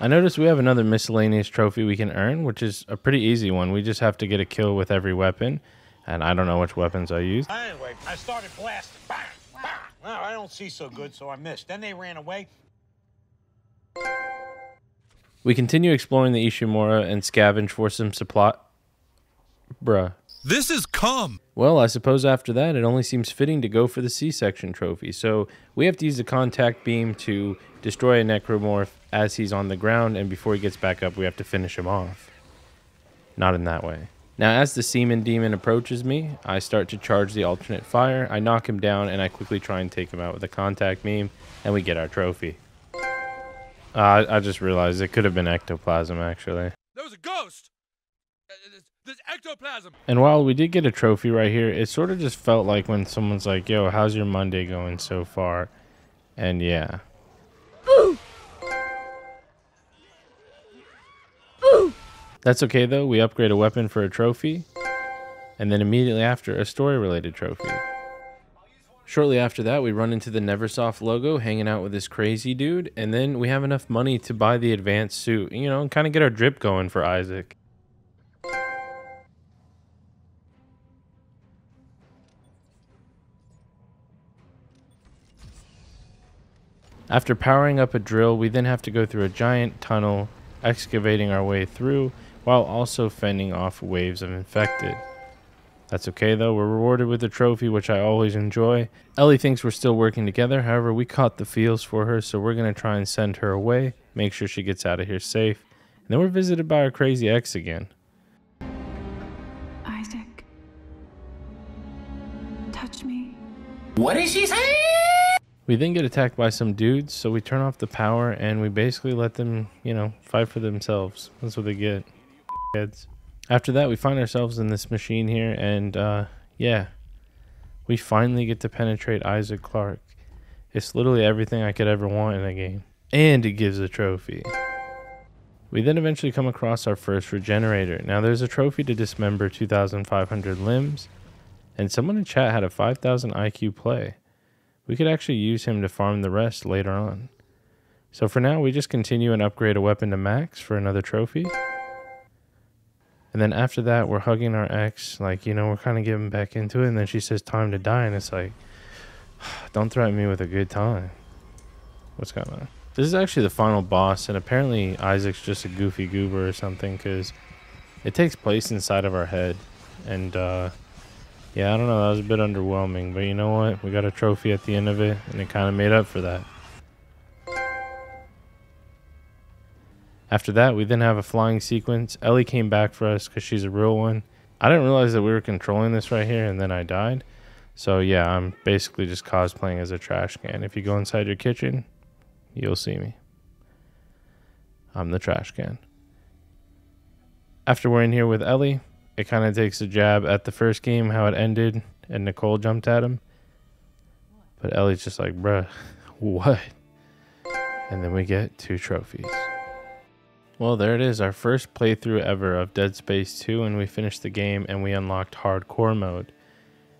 I noticed we have another miscellaneous trophy we can earn, which is a pretty easy one. We just have to get a kill with every weapon, and I don't know which weapons I used. Anyway, I started blasting. Bang, bang. Well, I don't see so good, so I missed. Then they ran away. We continue exploring the Ishimura and scavenge for some supply. Bruh. This is cum! Well, I suppose after that, it only seems fitting to go for the C section trophy, so we have to use the contact beam to destroy a necromorph as he's on the ground, and before he gets back up, we have to finish him off. Not in that way. Now, as the semen demon approaches me, I start to charge the alternate fire, I knock him down, and I quickly try and take him out with a contact beam, and we get our trophy. Uh, I just realized it could have been ectoplasm, actually. There was a ghost! There's ectoplasm. And while we did get a trophy right here, it sort of just felt like when someone's like, yo, how's your Monday going so far? And yeah. Ooh. Ooh. That's okay though, we upgrade a weapon for a trophy, and then immediately after, a story-related trophy. Shortly after that, we run into the Neversoft logo, hanging out with this crazy dude, and then we have enough money to buy the advanced suit, you know, and kind of get our drip going for Isaac. After powering up a drill, we then have to go through a giant tunnel, excavating our way through, while also fending off waves of infected. That's okay though, we're rewarded with a trophy, which I always enjoy. Ellie thinks we're still working together, however we caught the feels for her, so we're going to try and send her away, make sure she gets out of here safe, and then we're visited by our crazy ex again. Isaac, touch me. What did she say? We then get attacked by some dudes, so we turn off the power and we basically let them, you know, fight for themselves. That's what they get, heads. After that, we find ourselves in this machine here, and, uh, yeah. We finally get to penetrate Isaac Clarke. It's literally everything I could ever want in a game. And it gives a trophy. We then eventually come across our first regenerator. Now, there's a trophy to dismember two thousand five hundred limbs, and someone in chat had a five thousand I Q play. We could actually use him to farm the rest later on. So for now, we just continue and upgrade a weapon to max for another trophy. And then after that, we're hugging our ex, like, you know, we're kind of getting back into it. And then she says, time to die. And it's like, don't threaten me with a good time. What's going on? This is actually the final boss. And apparently Isaac's just a goofy goober or something, because it takes place inside of our head. And, uh, yeah, I don't know. That was a bit underwhelming. But you know what? We got a trophy at the end of it. And it kind of made up for that. After that, we then have a flying sequence. Ellie came back for us because she's a real one. I didn't realize that we were controlling this right here, and then I died. So yeah, I'm basically just cosplaying as a trash can. If you go inside your kitchen, you'll see me. I'm the trash can. After we're in here with Ellie, it kind of takes a jab at the first game, how it ended, and Nicole jumped at him. But Ellie's just like, bruh, what? And then we get two trophies. Well, there it is, our first playthrough ever of Dead Space two, and we finished the game and we unlocked hardcore mode.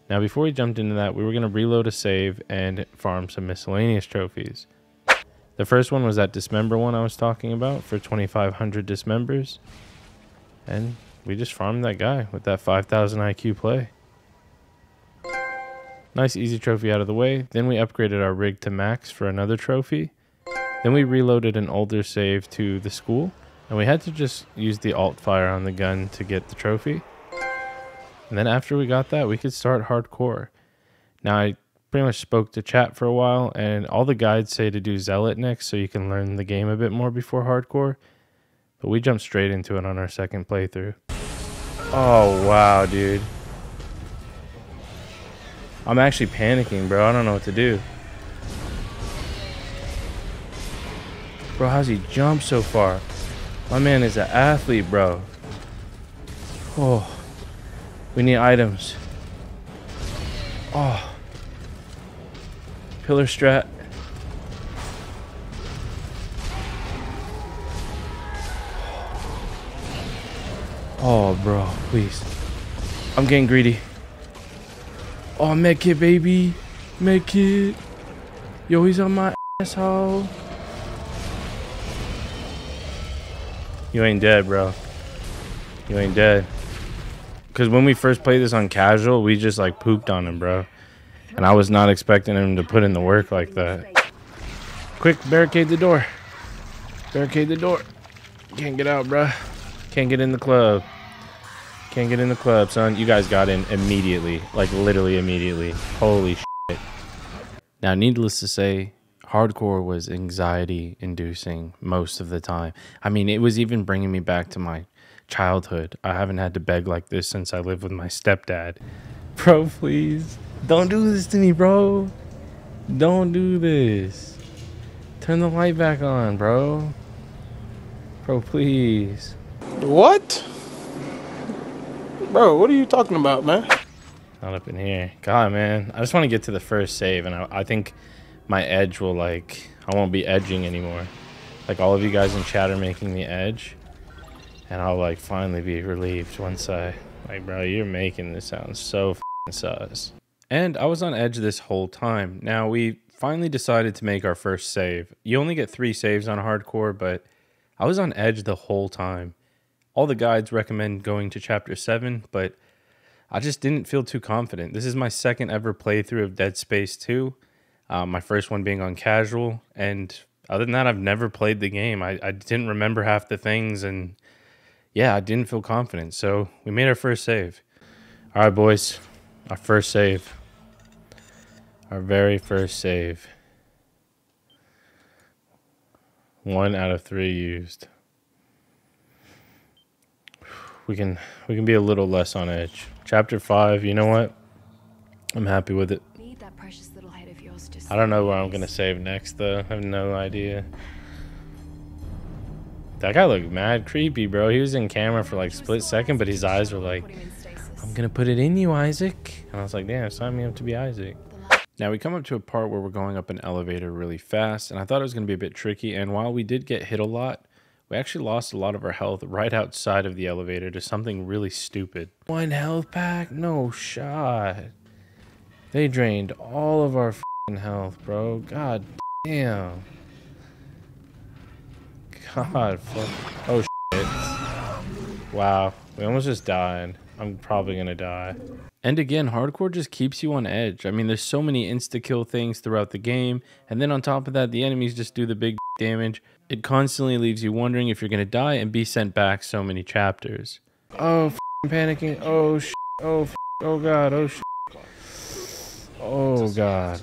Now, before we jumped into that, we were going to reload a save and farm some miscellaneous trophies. The first one was that dismember one I was talking about for twenty-five hundred dismembers, and we just farmed that guy with that five thousand I Q play. Nice easy trophy out of the way. Then we upgraded our rig to max for another trophy. Then we reloaded an older save to the school. And we had to just use the alt fire on the gun to get the trophy. And then after we got that, we could start hardcore. Now, I pretty much spoke to chat for a while, and all the guides say to do zealot next so you can learn the game a bit more before hardcore. But we jumped straight into it on our second playthrough. Oh, wow, dude. I'm actually panicking, bro. I don't know what to do. Bro, how's he jumped so far? My man is an athlete, bro. Oh, we need items. Oh, pillar strat. Oh, bro, please. I'm getting greedy. Oh, medkit, baby. Medkit. Yo, he's on my asshole. You ain't dead, bro. You ain't dead. Because when we first played this on casual, we just like pooped on him, bro. And I was not expecting him to put in the work like that. Quick, barricade the door. Barricade the door. Can't get out, bro. Can't get in the club. Can't get in the club, son. You guys got in immediately. Like, literally immediately. Holy shit. Now, needless to say, hardcore was anxiety inducing most of the time. I mean, it was even bringing me back to my childhood. I haven't had to beg like this since I lived with my stepdad. Bro, please. Don't do this to me, bro. Don't do this. Turn the light back on, bro. Bro, please. What? Bro, what are you talking about, man? Not up in here. God, man. I just want to get to the first save, and I, I think my edge will, like... I won't be edging anymore. Like, all of you guys in chat are making me edge. And I'll, like, finally be relieved once I... Like, bro, you're making this sound so f***ing sus. And I was on edge this whole time. Now, we finally decided to make our first save. You only get three saves on hardcore, but I was on edge the whole time. All the guides recommend going to chapter seven, but I just didn't feel too confident. This is my second ever playthrough of Dead Space two, um, my first one being on casual, and other than that, I've never played the game. I, I didn't remember half the things, and yeah, I didn't feel confident, so we made our first save. All right, boys, our first save. Our very first save. One out of three used. We can we can be a little less on edge. Chapter five, you know what? I'm happy with it. Need that precious little head of yours to I don't know where I'm gonna save next though. I have no idea. That guy looked mad creepy, bro. He was in camera for like a split second, but his eyes were like, I'm gonna put it in you, Isaac. And I was like, damn, sign me up to be Isaac. Now we come up to a part where we're going up an elevator really fast, and I thought it was gonna be a bit tricky, and while we did get hit a lot, we actually lost a lot of our health right outside of the elevator to something really stupid. One health pack? No shot. They drained all of our f***ing health, bro. God damn. God fuck. Oh shit. Wow. We almost just died. I'm probably gonna die. And again, hardcore just keeps you on edge. I mean, there's so many insta-kill things throughout the game. And then on top of that, the enemies just do the big damage. It constantly leaves you wondering if you're gonna die and be sent back so many chapters. Oh, f***ing panicking. Oh, sh**. Oh, f***. Oh, God. Oh, sh**. Oh, God.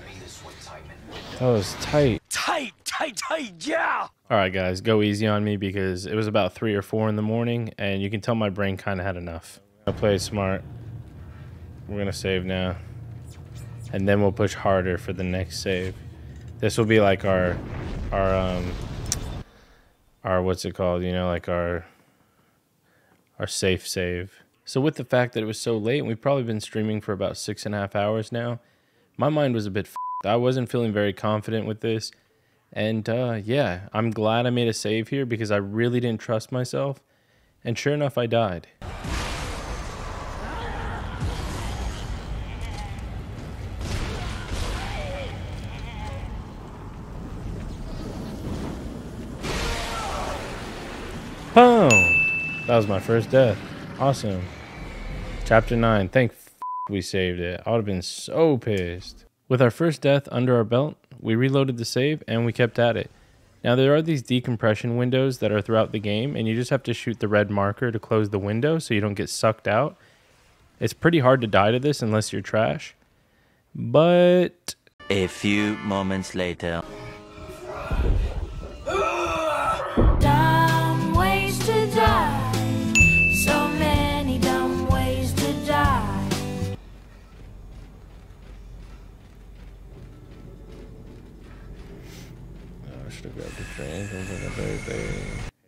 That was tight. Tight, tight, tight, yeah! Alright, guys, go easy on me because it was about three or four in the morning, and you can tell my brain kinda had enough. I play smart. We're gonna save now. And then we'll push harder for the next save. This will be like our... our, um... our what's it called, you know, like our our safe save. So with the fact that it was so late and we've probably been streaming for about six and a half hours now, my mind was a bit f***ed. I wasn't feeling very confident with this, and uh yeah, I'm glad I made a save here because I really didn't trust myself, and sure enough I died. Boom! That was my first death. Awesome. Chapter nine. Thank f*** we saved it. I would have been so pissed. With our first death under our belt, we reloaded the save and we kept at it. Now there are these decompression windows that are throughout the game, and you just have to shoot the red marker to close the window so you don't get sucked out. It's pretty hard to die to this unless you're trash. But... a few moments later...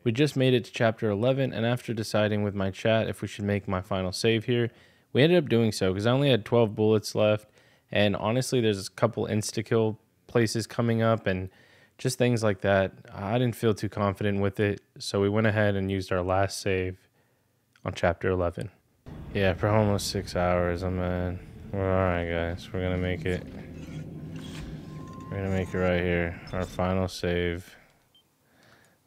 We just made it to chapter eleven, and after deciding with my chat if we should make my final save here, we ended up doing so because I only had twelve bullets left, and honestly there's a couple insta-kill places coming up and just things like that. I didn't feel too confident with it, so we went ahead and used our last save on chapter eleven. Yeah, for almost six hours. I'm mad. Well, alright guys, we're gonna make it. We're gonna make it right here, our final save.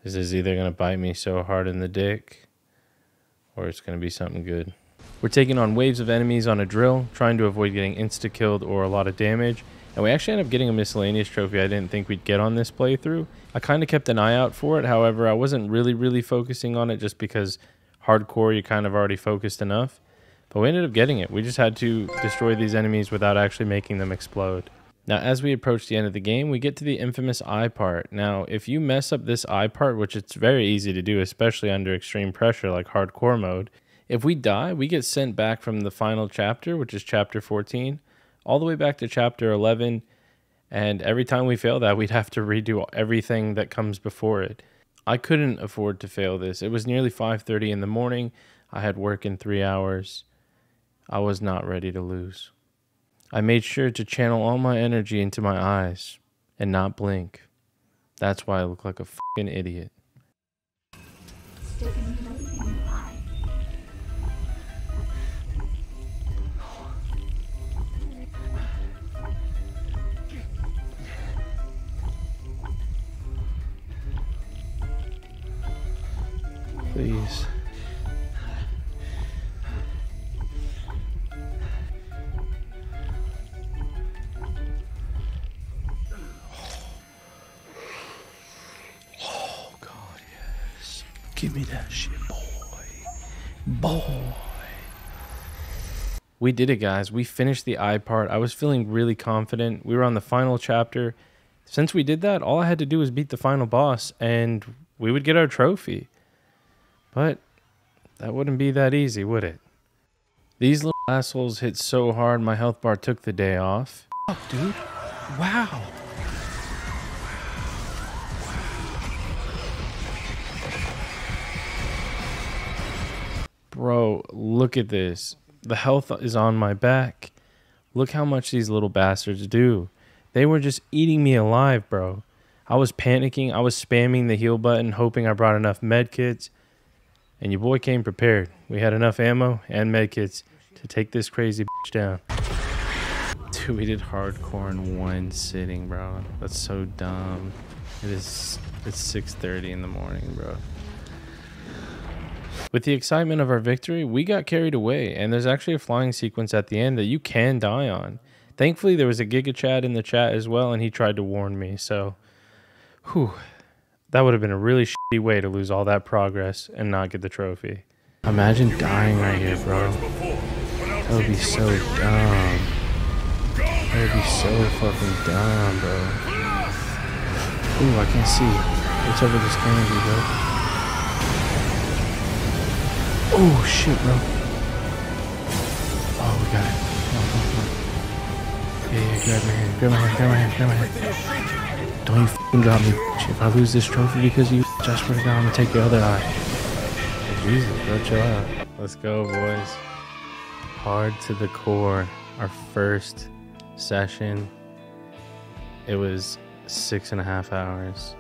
This is either gonna bite me so hard in the dick, or it's gonna be something good. We're taking on waves of enemies on a drill, trying to avoid getting insta-killed or a lot of damage, and we actually ended up getting a miscellaneous trophy I didn't think we'd get on this playthrough. I kinda kept an eye out for it, however, I wasn't really, really focusing on it just because hardcore, you're kind of already focused enough. But we ended up getting it. We just had to destroy these enemies without actually making them explode. Now, as we approach the end of the game, we get to the infamous eye part. Now, if you mess up this eye part, which it's very easy to do, especially under extreme pressure like hardcore mode, if we die, we get sent back from the final chapter, which is chapter fourteen, all the way back to chapter eleven, and every time we fail that, we'd have to redo everything that comes before it. I couldn't afford to fail this. It was nearly five thirty in the morning. I had work in three hours. I was not ready to lose. I made sure to channel all my energy into my eyes and not blink. That's why I look like a fucking idiot. Please. Oh, God, yes. Give me that shit, boy. Boy. We did it, guys. We finished the eye part. I was feeling really confident. We were on the final chapter. Since we did that, all I had to do was beat the final boss, and we would get our trophy. But that wouldn't be that easy, would it? These little assholes hit so hard my health bar took the day off. Fuck, dude. Wow. Bro, look at this. The health is on my back. Look how much these little bastards do. They were just eating me alive, bro. I was panicking. I was spamming the heal button, hoping I brought enough medkits. And your boy came prepared. We had enough ammo and medkits to take this crazy bitch down. Dude, we did hardcore in one sitting, bro. That's so dumb. It is, it's six thirty in the morning, bro. With the excitement of our victory, we got carried away, and there's actually a flying sequence at the end that you can die on. Thankfully, there was a Giga Chad in the chat as well, and he tried to warn me, so, whew. That would have been a really shitty way to lose all that progress and not get the trophy. Imagine dying right here, bro. That would be so dumb. That would be so fucking dumb, bro. Ooh, I can't see. What's over this canopy, bro? Oh, shit, bro. Oh, we got it. Come on, come on. Yeah, yeah, grab my hand. Grab my hand, grab my hand, grab my hand. Don't you f***ing got me, bitch. If I lose this trophy because of you, I swear to God, I'm gonna take your other eye. Oh, Jesus, bro, chill out. Let's go, boys. Hard to the core. Our first session, it was six and a half hours,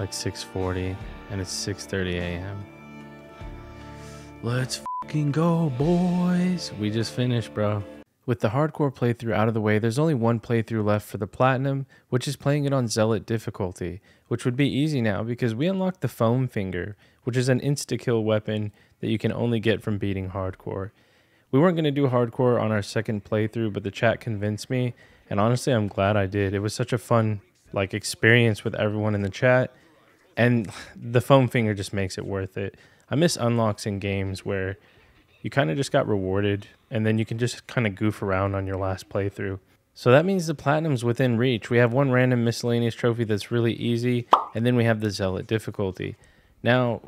like six forty, and it's six thirty a m Let's f***ing go, boys. We just finished, bro. With the hardcore playthrough out of the way, there's only one playthrough left for the platinum, which is playing it on Zealot difficulty, which would be easy now because we unlocked the Foam Finger, which is an insta-kill weapon that you can only get from beating hardcore. We weren't going to do hardcore on our second playthrough, but the chat convinced me, and honestly, I'm glad I did. It was such a fun like experience with everyone in the chat, and the Foam Finger just makes it worth it. I miss unlocks in games where you kind of just got rewarded, and then you can just kind of goof around on your last playthrough. So that means the platinum's within reach. We have one random miscellaneous trophy that's really easy, and then we have the Zealot difficulty. Now,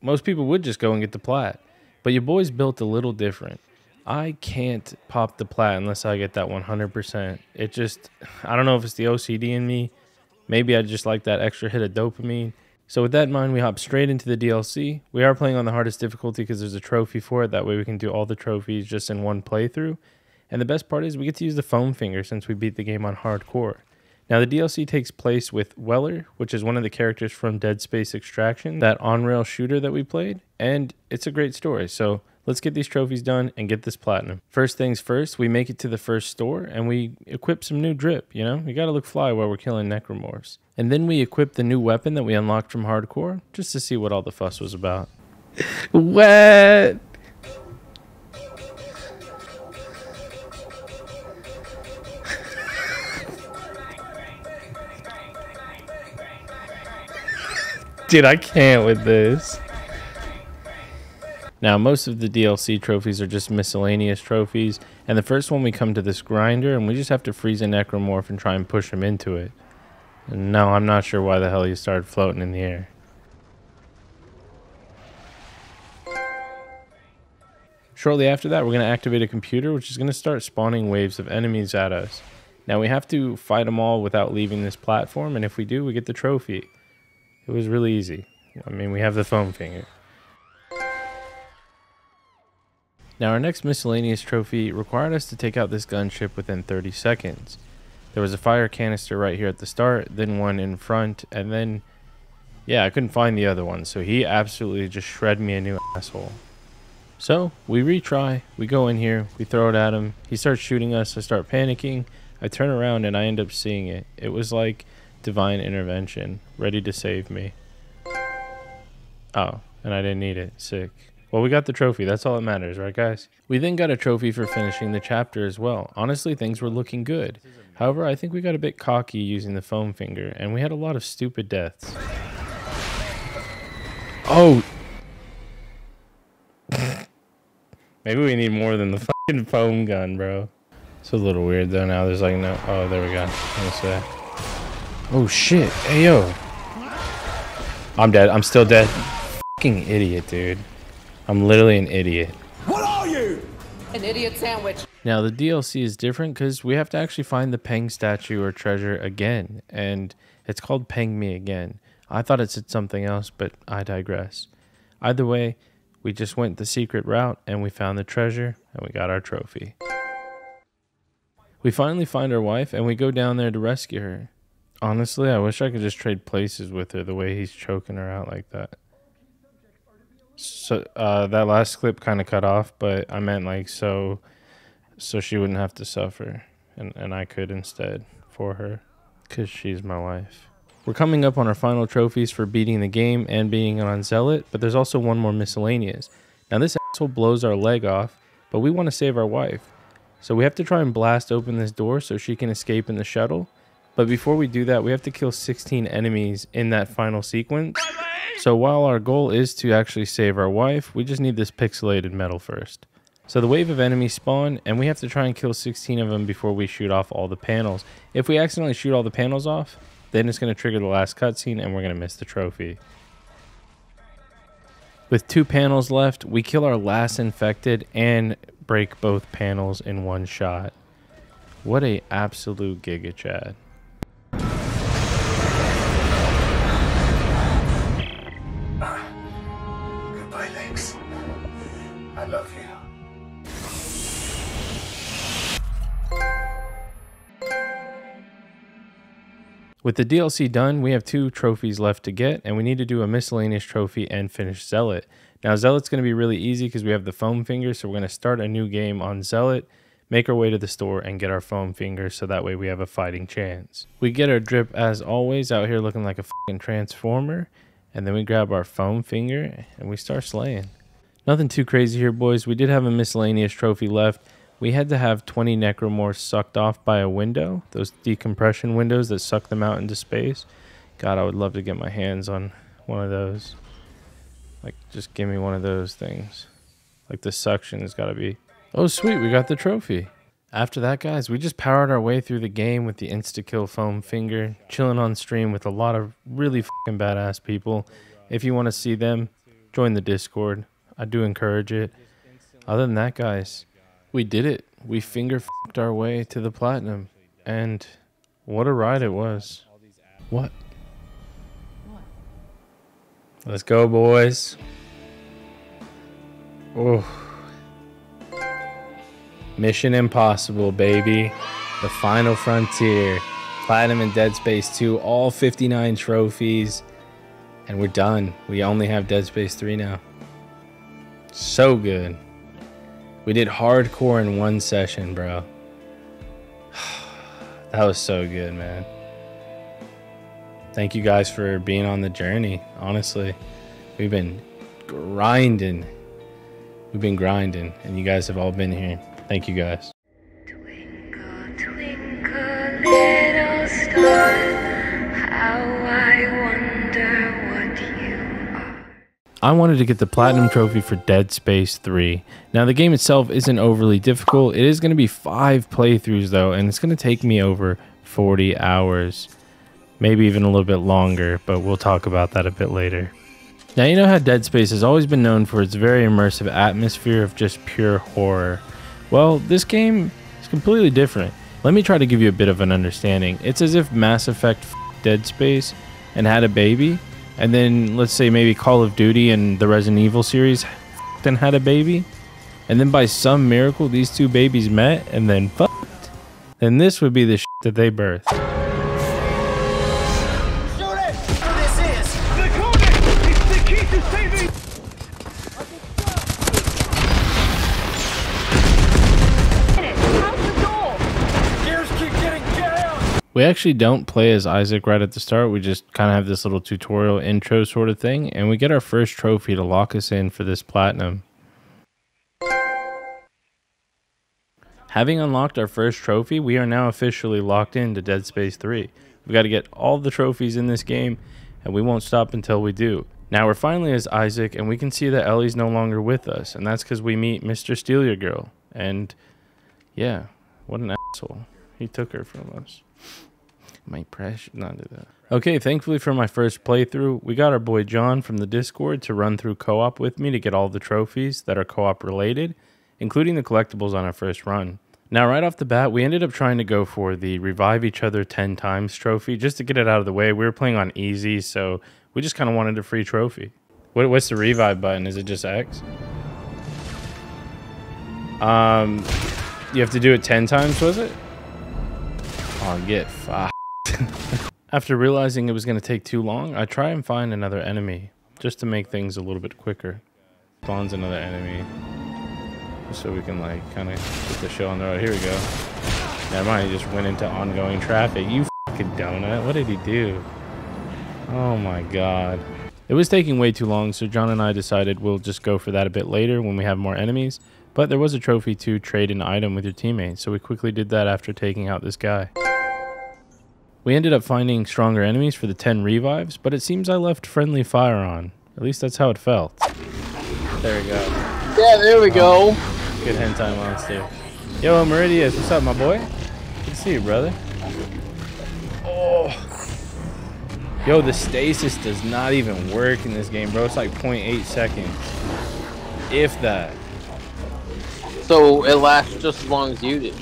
most people would just go and get the plat, but your boy's built a little different. I can't pop the plat unless I get that one hundred percent. It just, I don't know if it's the O C D in me. Maybe I just like that extra hit of dopamine. So with that in mind, we hop straight into the D L C. We are playing on the hardest difficulty because there's a trophy for it. That way we can do all the trophies just in one playthrough. And the best part is we get to use the Foam Finger since we beat the game on hardcore. Now the D L C takes place with Weller, which is one of the characters from Dead Space Extraction, that on-rail shooter that we played. And it's a great story. So let's get these trophies done and get this platinum. First things first, we make it to the first store and we equip some new drip, you know? You gotta look fly while we're killing Necromorphs. And then we equip the new weapon that we unlocked from hardcore just to see what all the fuss was about. What? Dude, I can't with this. Now, most of the D L C trophies are just miscellaneous trophies, and the first one we come to this grinder, and we just have to freeze a necromorph and try and push him into it. And no, I'm not sure why the hell you started floating in the air. Shortly after that, we're going to activate a computer, which is going to start spawning waves of enemies at us. Now, we have to fight them all without leaving this platform, and if we do, we get the trophy. It was really easy. I mean, we have the Foam Finger. Now our next miscellaneous trophy required us to take out this gunship within thirty seconds. There was a fire canister right here at the start, then one in front, and then, yeah, I couldn't find the other one, so he absolutely just shred me a new asshole. So we retry, we go in here, we throw it at him, he starts shooting us, I start panicking, I turn around and I end up seeing it. It was like divine intervention, ready to save me. Oh, and I didn't need it, sick. Well, we got the trophy, that's all that matters, right guys? We then got a trophy for finishing the chapter as well. Honestly, things were looking good. However, I think we got a bit cocky using the foam finger, and we had a lot of stupid deaths. Oh! Maybe we need more than the fucking foam gun, bro. It's a little weird though now, there's like no... Oh, there we go. What's that? Oh shit, hey yo! I'm dead, I'm still dead. Fucking idiot, dude. I'm literally an idiot. What are you? An idiot sandwich. Now the D L C is different because we have to actually find the Peng statue or treasure again, and it's called Peng Me Again. I thought it said something else, but I digress. Either way, we just went the secret route and we found the treasure and we got our trophy. We finally find our wife and we go down there to rescue her. Honestly, I wish I could just trade places with her the way he's choking her out like that. So uh, that last clip kind of cut off, but I meant like so, so she wouldn't have to suffer, and and I could instead for her, cause she's my wife. We're coming up on our final trophies for beating the game and being on Zealot, but there's also one more miscellaneous. Now this asshole blows our leg off, but we want to save our wife, so we have to try and blast open this door so she can escape in the shuttle. But before we do that, we have to kill sixteen enemies in that final sequence. So while our goal is to actually save our wife, we just need this pixelated metal first. So the wave of enemies spawn, and we have to try and kill sixteen of them before we shoot off all the panels. If we accidentally shoot all the panels off, then it's going to trigger the last cutscene and we're going to miss the trophy. With two panels left, we kill our last infected and break both panels in one shot. What a absolute giga chad. With the D L C done, we have two trophies left to get, and we need to do a miscellaneous trophy and finish Zealot. Now Zealot's going to be really easy because we have the foam finger, so we're going to start a new game on Zealot, make our way to the store, and get our foam finger so that way we have a fighting chance. We get our drip as always, out here looking like a fucking transformer, and then we grab our foam finger and we start slaying. Nothing too crazy here, boys. We did have a miscellaneous trophy left. We had to have twenty necromorphs sucked off by a window, those decompression windows that suck them out into space. God, I would love to get my hands on one of those. Like, just give me one of those things. Like, the suction has got to be... Oh, sweet, we got the trophy. After that, guys, we just powered our way through the game with the insta-kill foam finger, chilling on stream with a lot of really f***ing badass people. If you want to see them, join the Discord. I do encourage it. Other than that, guys... We did it. We finger f***ed our way to the platinum, and what a ride it was. What? What? Let's go, boys. Oh. Mission Impossible, baby. The Final Frontier. Platinum and Dead Space two, all fifty-nine trophies, and we're done. We only have Dead Space three now. So good. We did hardcore in one session, bro. That was so good, man. Thank you guys for being on the journey. Honestly, we've been grinding. We've been grinding, and you guys have all been here. Thank you guys. Twinkle, twinkle, little star, how I wonder. I wanted to get the platinum trophy for Dead Space three. Now the game itself isn't overly difficult. It is going to be five playthroughs though, and it's going to take me over forty hours. Maybe even a little bit longer, but we'll talk about that a bit later. Now you know how Dead Space has always been known for its very immersive atmosphere of just pure horror. Well, this game is completely different. Let me try to give you a bit of an understanding. It's as if Mass Effect f***ed Dead Space and had a baby. And then, let's say maybe Call of Duty and the Resident Evil series then had a baby. and then by some miracle these two babies met and then fucked, then this would be the shit that they birthed. Shoot it! This is the codec! It's the key to saving! We actually don't play as Isaac right at the start. We just kind of have this little tutorial intro sort of thing, and we get our first trophy to lock us in for this platinum. Having unlocked our first trophy, we are now officially locked into Dead Space three. We've got to get all the trophies in this game, and we won't stop until we do. Now we're finally as Isaac, and we can see that Ellie's no longer with us, and that's because we meet Mister Steal Your Girl. And yeah, what an asshole. He took her from us. My press should not do that. Okay, thankfully for my first playthrough, we got our boy John from the Discord to run through co-op with me to get all the trophies that are co-op related, including the collectibles on our first run. Now right off the bat, we ended up trying to go for the Revive Each Other ten times trophy just to get it out of the way. We were playing on easy, so we just kind of wanted a free trophy. What, what's the revive button? Is it just X? Um, you have to do it ten times, was it? Oh, get fucked. After realizing it was going to take too long, I try and find another enemy just to make things a little bit quicker. Spawns another enemy just so we can like kind of get the show on the road. Here we go. Never mind, he just went into ongoing traffic. You fucking donut. What did he do? Oh my god. It was taking way too long, so John and I decided we'll just go for that a bit later when we have more enemies. But there was a trophy to trade an item with your teammates, so we quickly did that after taking out this guy. We ended up finding stronger enemies for the ten revives, but it seems I left friendly fire on. At least that's how it felt. There we go. Yeah, there we go. Oh, good hentai monster. Yo, Meridius, what's up, my boy? Good to see you, brother. Oh. Yo, the stasis does not even work in this game, bro. It's like zero point eight seconds. If that. So it lasts just as long as you did.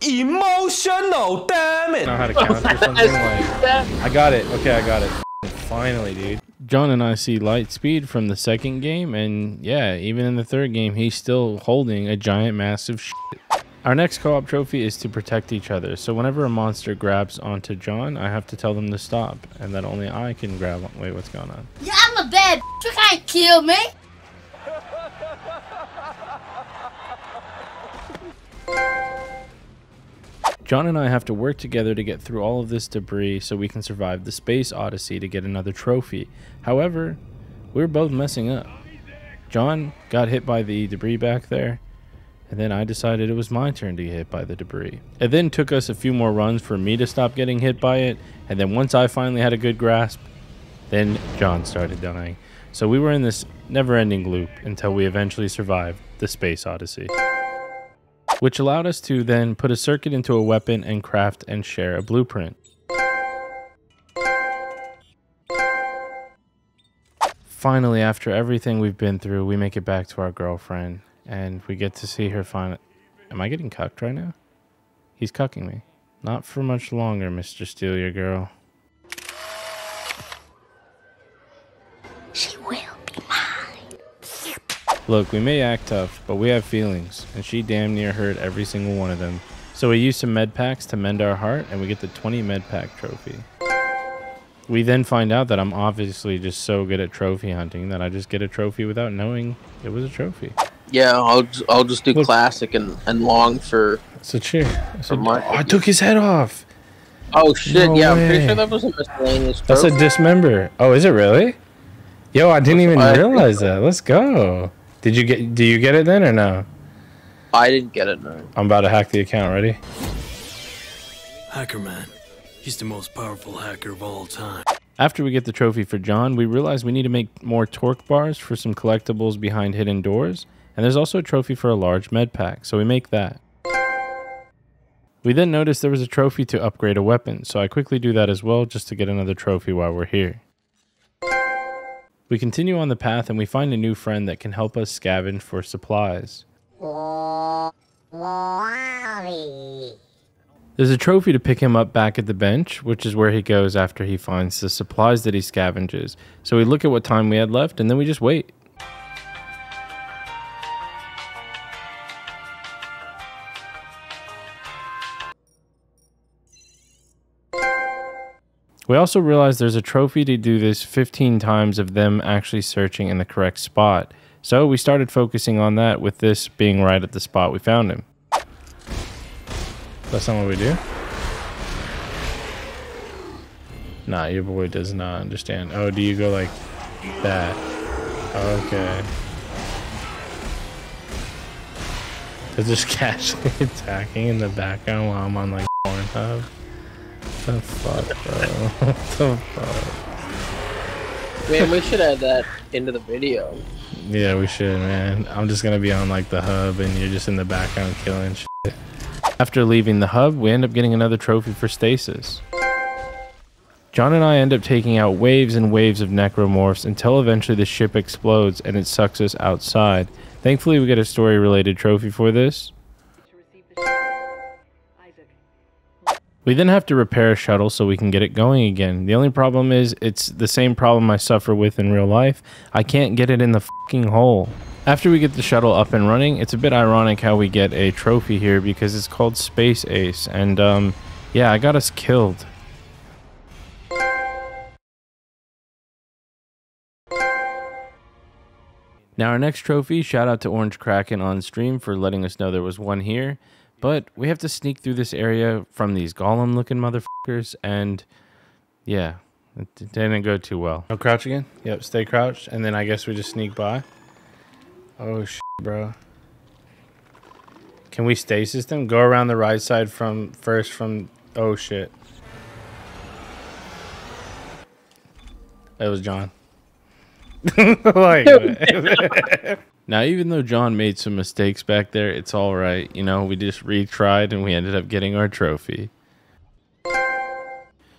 Emotional, damn it! I don't know how to count or something. Like, I got it. Okay, I got it. Finally, dude. John and I see light speed from the second game, and yeah, even in the third game, he's still holding a giant, massive shit. Our next co-op trophy is to protect each other. So whenever a monster grabs onto John, I have to tell them to stop, and that only I can grab on. Wait, what's going on? Yeah, I'm a bad. You can't kill me. John and I have to work together to get through all of this debris so we can survive the space odyssey to get another trophy. However, we were both messing up. John got hit by the debris back there, and then I decided it was my turn to get hit by the debris. It then took us a few more runs for me to stop getting hit by it, and then once I finally had a good grasp, then John started dying. So we were in this never-ending loop until we eventually survived the space odyssey, which allowed us to then put a circuit into a weapon and craft and share a blueprint. Finally, after everything we've been through, we make it back to our girlfriend, and we get to see her finally. Am I getting cucked right now? He's cucking me. Not for much longer, Mister Steal Your Girl. She will. Look, we may act tough, but we have feelings, and she damn near hurt every single one of them. So we use some med packs to mend our heart, and we get the twenty med pack trophy. We then find out that I'm obviously just so good at trophy hunting that I just get a trophy without knowing it was a trophy. Yeah, I'll just, I'll just do Look, classic and, and long for... It's a cheer. It's a, my, oh, I took his head off! Oh shit, no yeah, way. I'm pretty sure that wasn't miscellaneous trophy. That's a dismember. Oh, is it really? Yo, I didn't even I, realize that. Let's go. Did you get? Do you get it then or no? I didn't get it. No. I'm about to hack the account. Ready? Hacker man, he's the most powerful hacker of all time. After we get the trophy for John, we realize we need to make more torque bars for some collectibles behind hidden doors, and there's also a trophy for a large med pack, so we make that. We then noticed there was a trophy to upgrade a weapon, so I quickly do that as well just to get another trophy while we're here. We continue on the path and we find a new friend that can help us scavenge for supplies. There's a trophy to pick him up back at the bench, which is where he goes after he finds the supplies that he scavenges. So we look at what time we had left and then we just wait. We also realized there's a trophy to do this fifteen times of them actually searching in the correct spot. So we started focusing on that, with this being right at the spot we found him. That's not what we do? Nah, your boy does not understand. Oh, do you go like that? Okay. They're just casually attacking in the background while I'm on like Pornhub. What the fuck, bro? What the fuck? Man, we should add that into the video. Yeah, we should, man. I'm just gonna be on like the hub and you're just in the background killing shit. After leaving the hub, we end up getting another trophy for stasis. John and I end up taking out waves and waves of necromorphs until eventually the ship explodes and it sucks us outside. Thankfully, we get a story-related trophy for this. We then have to repair a shuttle so we can get it going again. The only problem is it's the same problem I suffer with in real life. I can't get it in the fucking hole. After we get the shuttle up and running, it's a bit ironic how we get a trophy here because it's called Space Ace, and um, yeah, I got us killed. Now our next trophy, shout out to Orange Kraken on stream for letting us know there was one here, but we have to sneak through this area from these golem looking motherfuckers, and yeah, it didn't go too well. Oh, crouch again? Yep, stay crouched, and then I guess we just sneak by. Oh shit, bro. Can we stasis them? Go around the right side from first from, oh shit. That was John. Like, now even though John made some mistakes back there, it's all right, you know, we just retried and we ended up getting our trophy.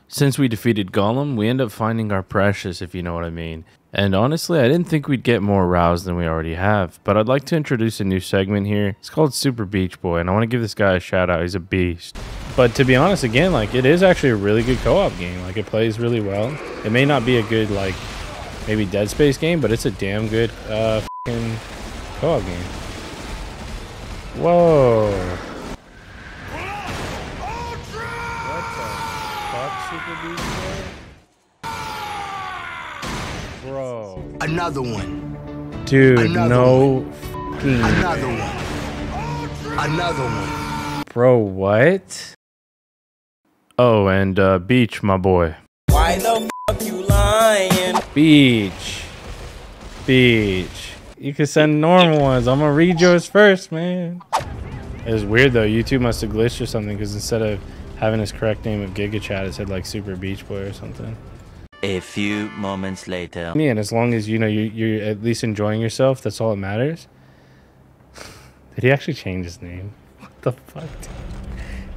Since we defeated Golem, we end up finding our precious, if you know what I mean. And honestly, I didn't think we'd get more rows than we already have, but I'd like to introduce a new segment here. It's called Super Beach Boy, and I want to give this guy a shout out. He's a beast. But to be honest, again, like, it is actually a really good co-op game. Like, it plays really well. It may not be a good, like, maybe Dead Space game, but it's a damn good uh, f***ing co-op game. Whoa! What the fuck, Super Beach Boy? Bro. Another one. Dude, Another no one. f***ing Another way. one. Another one. Bro, what? Oh, and uh, Beach, my boy. Why the fuck you lying? Beach. Beach. You can send normal ones. I'm gonna read yours first, man. It's weird though. YouTube must have glitched or something, because instead of having his correct name of GigaChat, it said like Super Beach Boy or something. A few moments later. Man, as long as you know you, you're at least enjoying yourself, that's all that matters. Did he actually change his name? What the fuck, dude?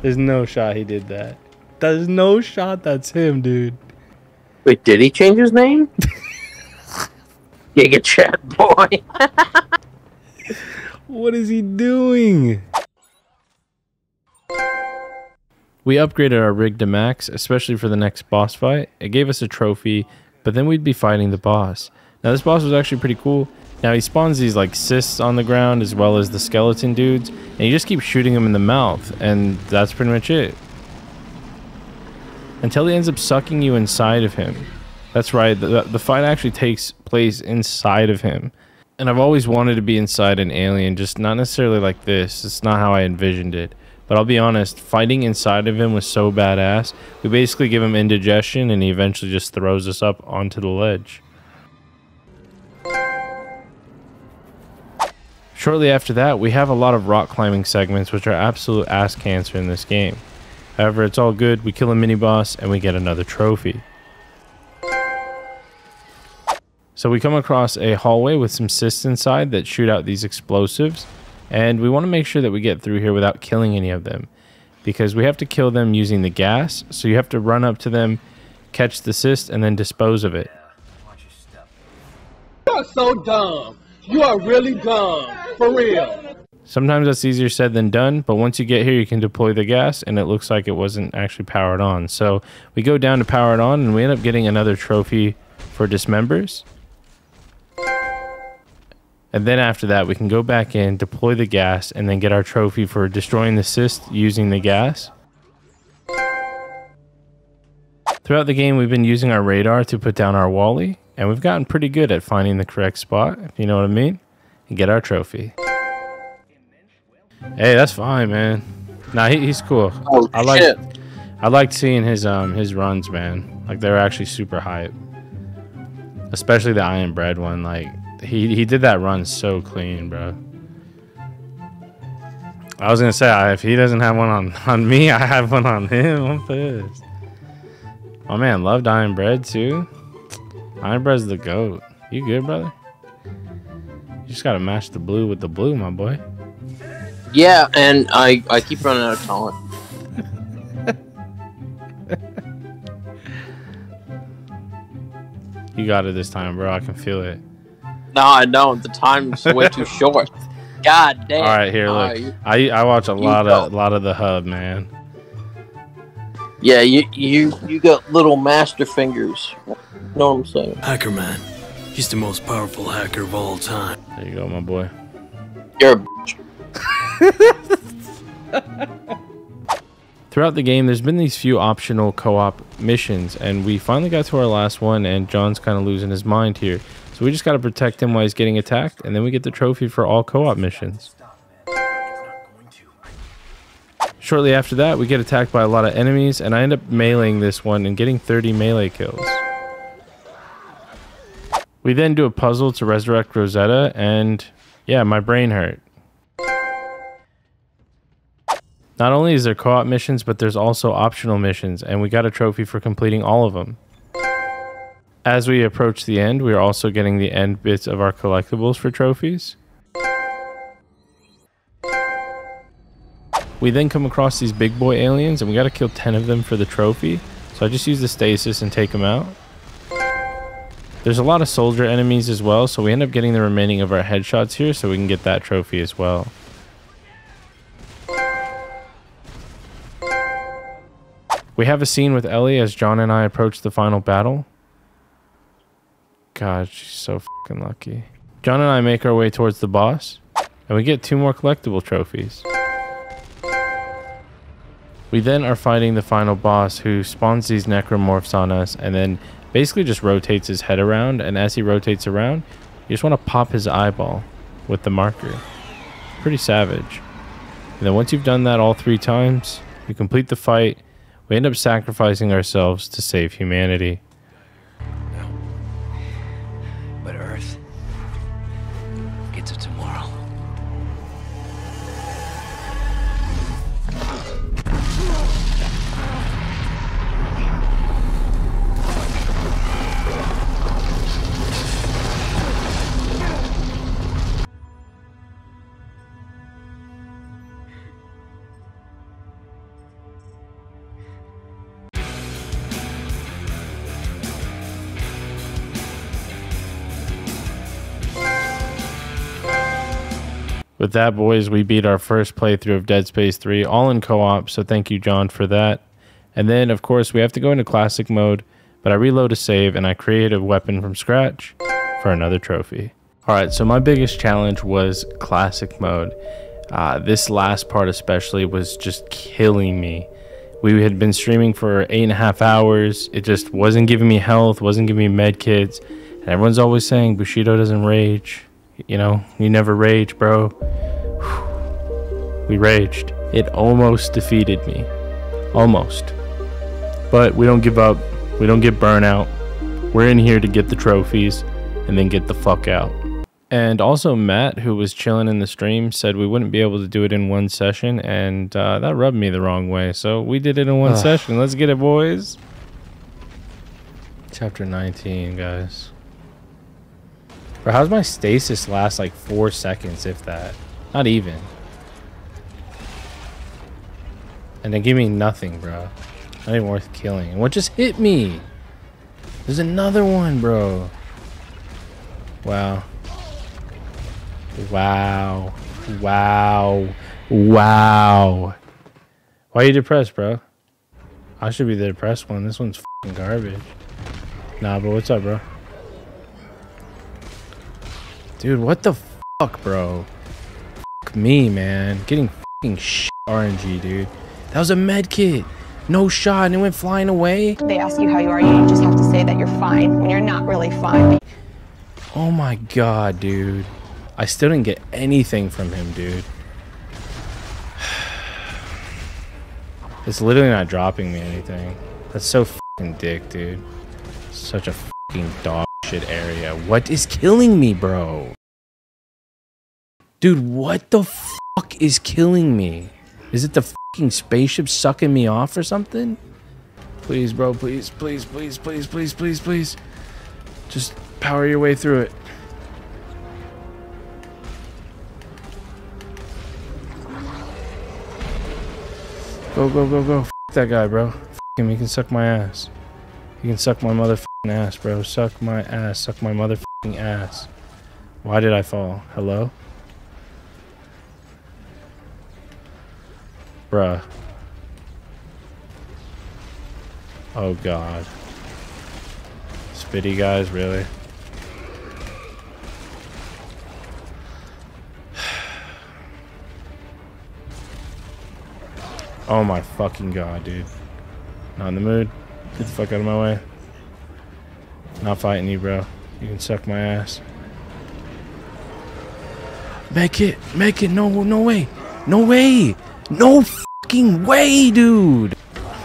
There's no shot he did that. There's no shot that's him, dude. Wait, did he change his name? Giga Chat Boy. What is he doing? We upgraded our rig to max, especially for the next boss fight. It gave us a trophy, but then we'd be fighting the boss. Now this boss was actually pretty cool. Now he spawns these like cysts on the ground as well as the skeleton dudes, and you just keep shooting them in the mouth, and that's pretty much it. Until he ends up sucking you inside of him. That's right, the, the fight actually takes place inside of him. And I've always wanted to be inside an alien, just not necessarily like this. It's not how I envisioned it. But I'll be honest, fighting inside of him was so badass. We basically give him indigestion and he eventually just throws us up onto the ledge. Shortly after that, we have a lot of rock climbing segments, which are absolute ass cancer in this game. However, it's all good, we kill a mini-boss, and we get another trophy. So we come across a hallway with some cysts inside that shoot out these explosives, and we want to make sure that we get through here without killing any of them, because we have to kill them using the gas, so you have to run up to them, catch the cyst, and then dispose of it. You are so dumb. You are really dumb. For real. Sometimes that's easier said than done, but once you get here, you can deploy the gas, and it looks like it wasn't actually powered on. So we go down to power it on, and we end up getting another trophy for dismembers. And then after that, we can go back in, deploy the gas, and then get our trophy for destroying the cyst using the gas. Throughout the game, we've been using our radar to put down our Wally, and we've gotten pretty good at finding the correct spot, if you know what I mean, and get our trophy. Hey, that's fine, man. Nah, he, he's cool. Oh, I like, shit. I liked seeing his um his runs, man. Like, they were actually super hype. Especially the Iron Bread one. Like, he, he did that run so clean, bro. I was gonna say, if he doesn't have one on, on me, I have one on him. I'm pissed. Oh man, loved Iron Bread too. Iron Bread's the goat. You good, brother? You just gotta match the blue with the blue, my boy. Yeah, and I, I keep running out of talent. You got it this time, bro. I can feel it. No, I don't. The time's way too short. God damn. All right, here, look. Uh, you, I I watch a lot got, of a lot of the hub, man. Yeah, you you you got little master fingers. You know what I'm saying? Hacker man, he's the most powerful hacker of all time. There you go, my boy. You're a bitch. Throughout the game, there's been these few optional co-op missions, and we finally got to our last one, and John's kind of losing his mind here. So we just got to protect him while he's getting attacked, and then we get the trophy for all co-op missions. Shortly after that, we get attacked by a lot of enemies, and I end up meleeing this one and getting thirty melee kills. We then do a puzzle to resurrect Rosetta, and yeah, my brain hurt. Not only is there co-op missions, but there's also optional missions, and we got a trophy for completing all of them. As we approach the end, we are also getting the end bits of our collectibles for trophies. We then come across these big boy aliens, and we got to kill ten of them for the trophy, so I just use the stasis and take them out. There's a lot of soldier enemies as well, so we end up getting the remaining of our headshots here so we can get that trophy as well. We have a scene with Ellie as John and I approach the final battle. God, she's so fucking lucky. John and I make our way towards the boss, and we get two more collectible trophies. We then are fighting the final boss, who spawns these necromorphs on us and then basically just rotates his head around, and as he rotates around, you just want to pop his eyeball with the marker. Pretty savage. And then once you've done that all three times, you complete the fight. We end up sacrificing ourselves to save humanity. No. But Earth gets it tomorrow. With that, boys, we beat our first playthrough of Dead Space three, all in co-op, so thank you, John, for that. And then, of course, we have to go into classic mode, but I reload a save, and I create a weapon from scratch for another trophy. Alright, so my biggest challenge was classic mode. Uh, this last part especially was just killing me. We had been streaming for eight and a half hours. It just wasn't giving me health, wasn't giving me med kits, and everyone's always saying, Bushido doesn't rage. You know, you never rage, bro. Whew. We raged. It almost defeated me. Almost. But we don't give up. We don't get burnout. We're in here to get the trophies and then get the fuck out. And also Matt, who was chilling in the stream, said we wouldn't be able to do it in one session. And uh, that rubbed me the wrong way. So we did it in one session. Let's get it, boys. Chapter nineteen, guys. Bro, how's my stasis last like four seconds, if that? Not even. And they give me nothing, bro. Not even worth killing. And what just hit me? There's another one, bro. Wow. Wow. Wow. Wow. Why are you depressed, bro? I should be the depressed one. This one's fucking garbage. Nah, but what's up, bro? Dude, what the fuck, bro? Fuck me, man. Getting fucking shit R N G, dude. That was a med kit. No shot, and it went flying away. They ask you how you are, you just have to say that you're fine when you're not really fine. Oh my god, dude. I still didn't get anything from him, dude. It's literally not dropping me anything. That's so fucking dick, dude. Such a fucking dog shit area. What is killing me, bro? Dude, what the fuck is killing me? Is it the fucking spaceship sucking me off or something? Please, bro, please, please, please, please, please, please, please. Just power your way through it. Go, go, go, go. F that guy, bro. F him. He can suck my ass. He can suck my motherfucking ass, bro. Suck my ass. Suck my motherfucking ass. Why did I fall? Hello? Bruh. Oh, God. Spitty guys, really? Oh my fucking god, dude. Not in the mood. Get the fuck out of my way. Not fighting you, bro. You can suck my ass. Make it! Make it! No, no way! No way! No fucking way, dude!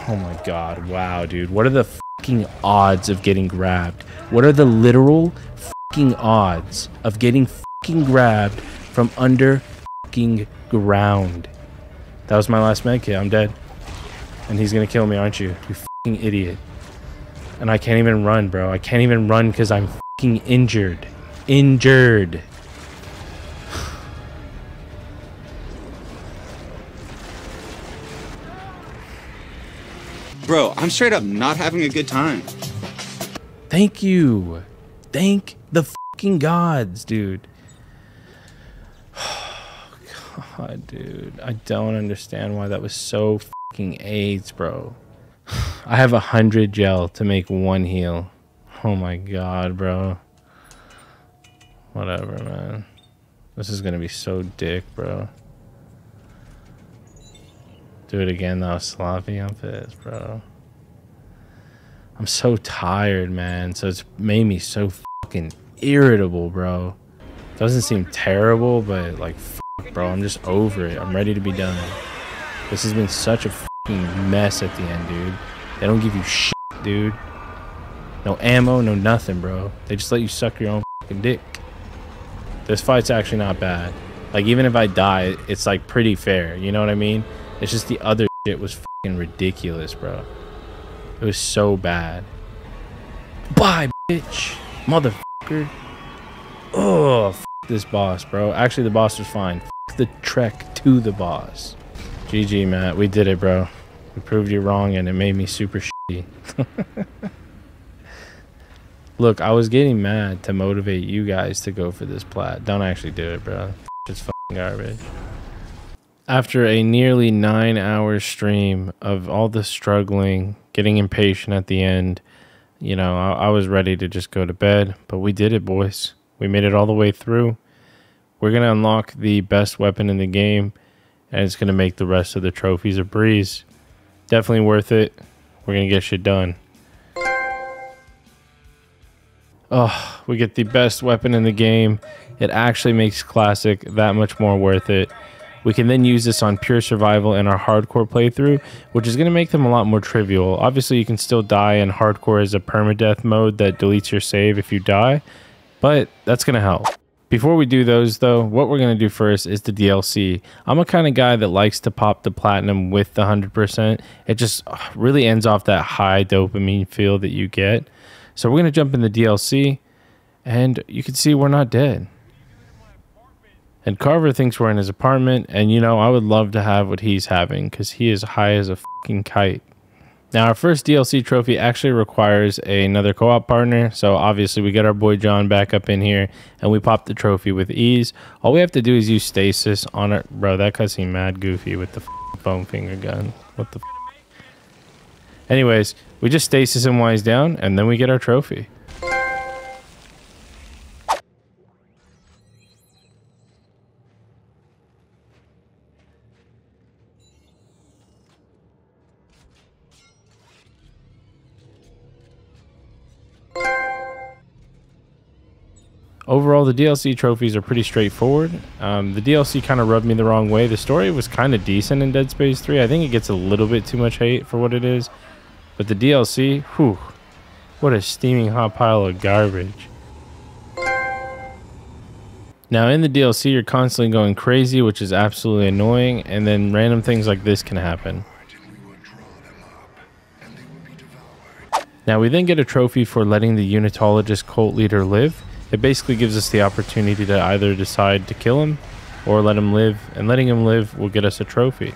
Oh my god, wow, dude. What are the fucking odds of getting grabbed? What are the literal fucking odds of getting fucking grabbed from under fucking ground? That was my last med kit. I'm dead. And he's gonna kill me, aren't you? You fucking idiot. And I can't even run, bro. I can't even run because I'm fucking injured. Injured. Bro, I'm straight up not having a good time. Thank you. Thank the fucking gods, dude. God, dude, I don't understand why that was so fucking AIDS, bro. I have a hundred gel to make one heal. Oh my god, bro. Whatever, man. This is gonna be so dick, bro. Do it again, that was sloppy. I'm pissed, bro. I'm so tired, man. So it's made me so fucking irritable, bro. Doesn't seem terrible, but like, bro, I'm just over it. I'm ready to be done. This has been such a fucking mess at the end, dude. They don't give you shit, dude. No ammo, no nothing, bro. They just let you suck your own fucking dick. This fight's actually not bad. Like, even if I die, it's like pretty fair. You know what I mean? It's just the other shit was fucking ridiculous, bro. It was so bad. Bye, bitch. Motherfucker. Ugh, fuck this boss, bro. Actually, the boss was fine. The trek to the boss. G G, Matt, we did it, bro. We proved you wrong and it made me super shitty. Look, I was getting mad to motivate you guys to go for this plat. Don't actually do it, bro. It's fucking garbage. After a nearly nine hour stream of all the struggling, getting impatient at the end, you know, I, I was ready to just go to bed, but we did it, boys. We made it all the way through. We're going to unlock the best weapon in the game, and it's going to make the rest of the trophies a breeze. Definitely worth it. We're going to get shit done. Oh, we get the best weapon in the game. It actually makes Classic that much more worth it. We can then use this on Pure Survival in our Hardcore playthrough, which is going to make them a lot more trivial. Obviously, you can still die, and Hardcore is a permadeath mode that deletes your save if you die, but that's going to help. Before we do those, though, what we're going to do first is the D L C. I'm a kind of guy that likes to pop the platinum with the one hundred percent. It just really ends off that high dopamine feel that you get. So we're going to jump in the D L C, and you can see we're not dead. And Carver thinks we're in his apartment, and, you know, I would love to have what he's having, because he is high as a fucking kite. Now, our first D L C trophy actually requires a, another co-op partner, so obviously we get our boy John back up in here, and we pop the trophy with ease. All we have to do is use stasis on our... Bro, that guy seemed mad goofy with the foam finger gun. What the... Anyways, we just stasis and wise down, and then we get our trophy. Overall, the D L C trophies are pretty straightforward. Um, the D L C kind of rubbed me the wrong way. The story was kind of decent in Dead Space three. I think it gets a little bit too much hate for what it is. But the D L C, whew, what a steaming hot pile of garbage. Now in the D L C, you're constantly going crazy, which is absolutely annoying, and then random things like this can happen. Now we then get a trophy for letting the Unitologist cult leader live. It basically gives us the opportunity to either decide to kill him or let him live, and letting him live will get us a trophy.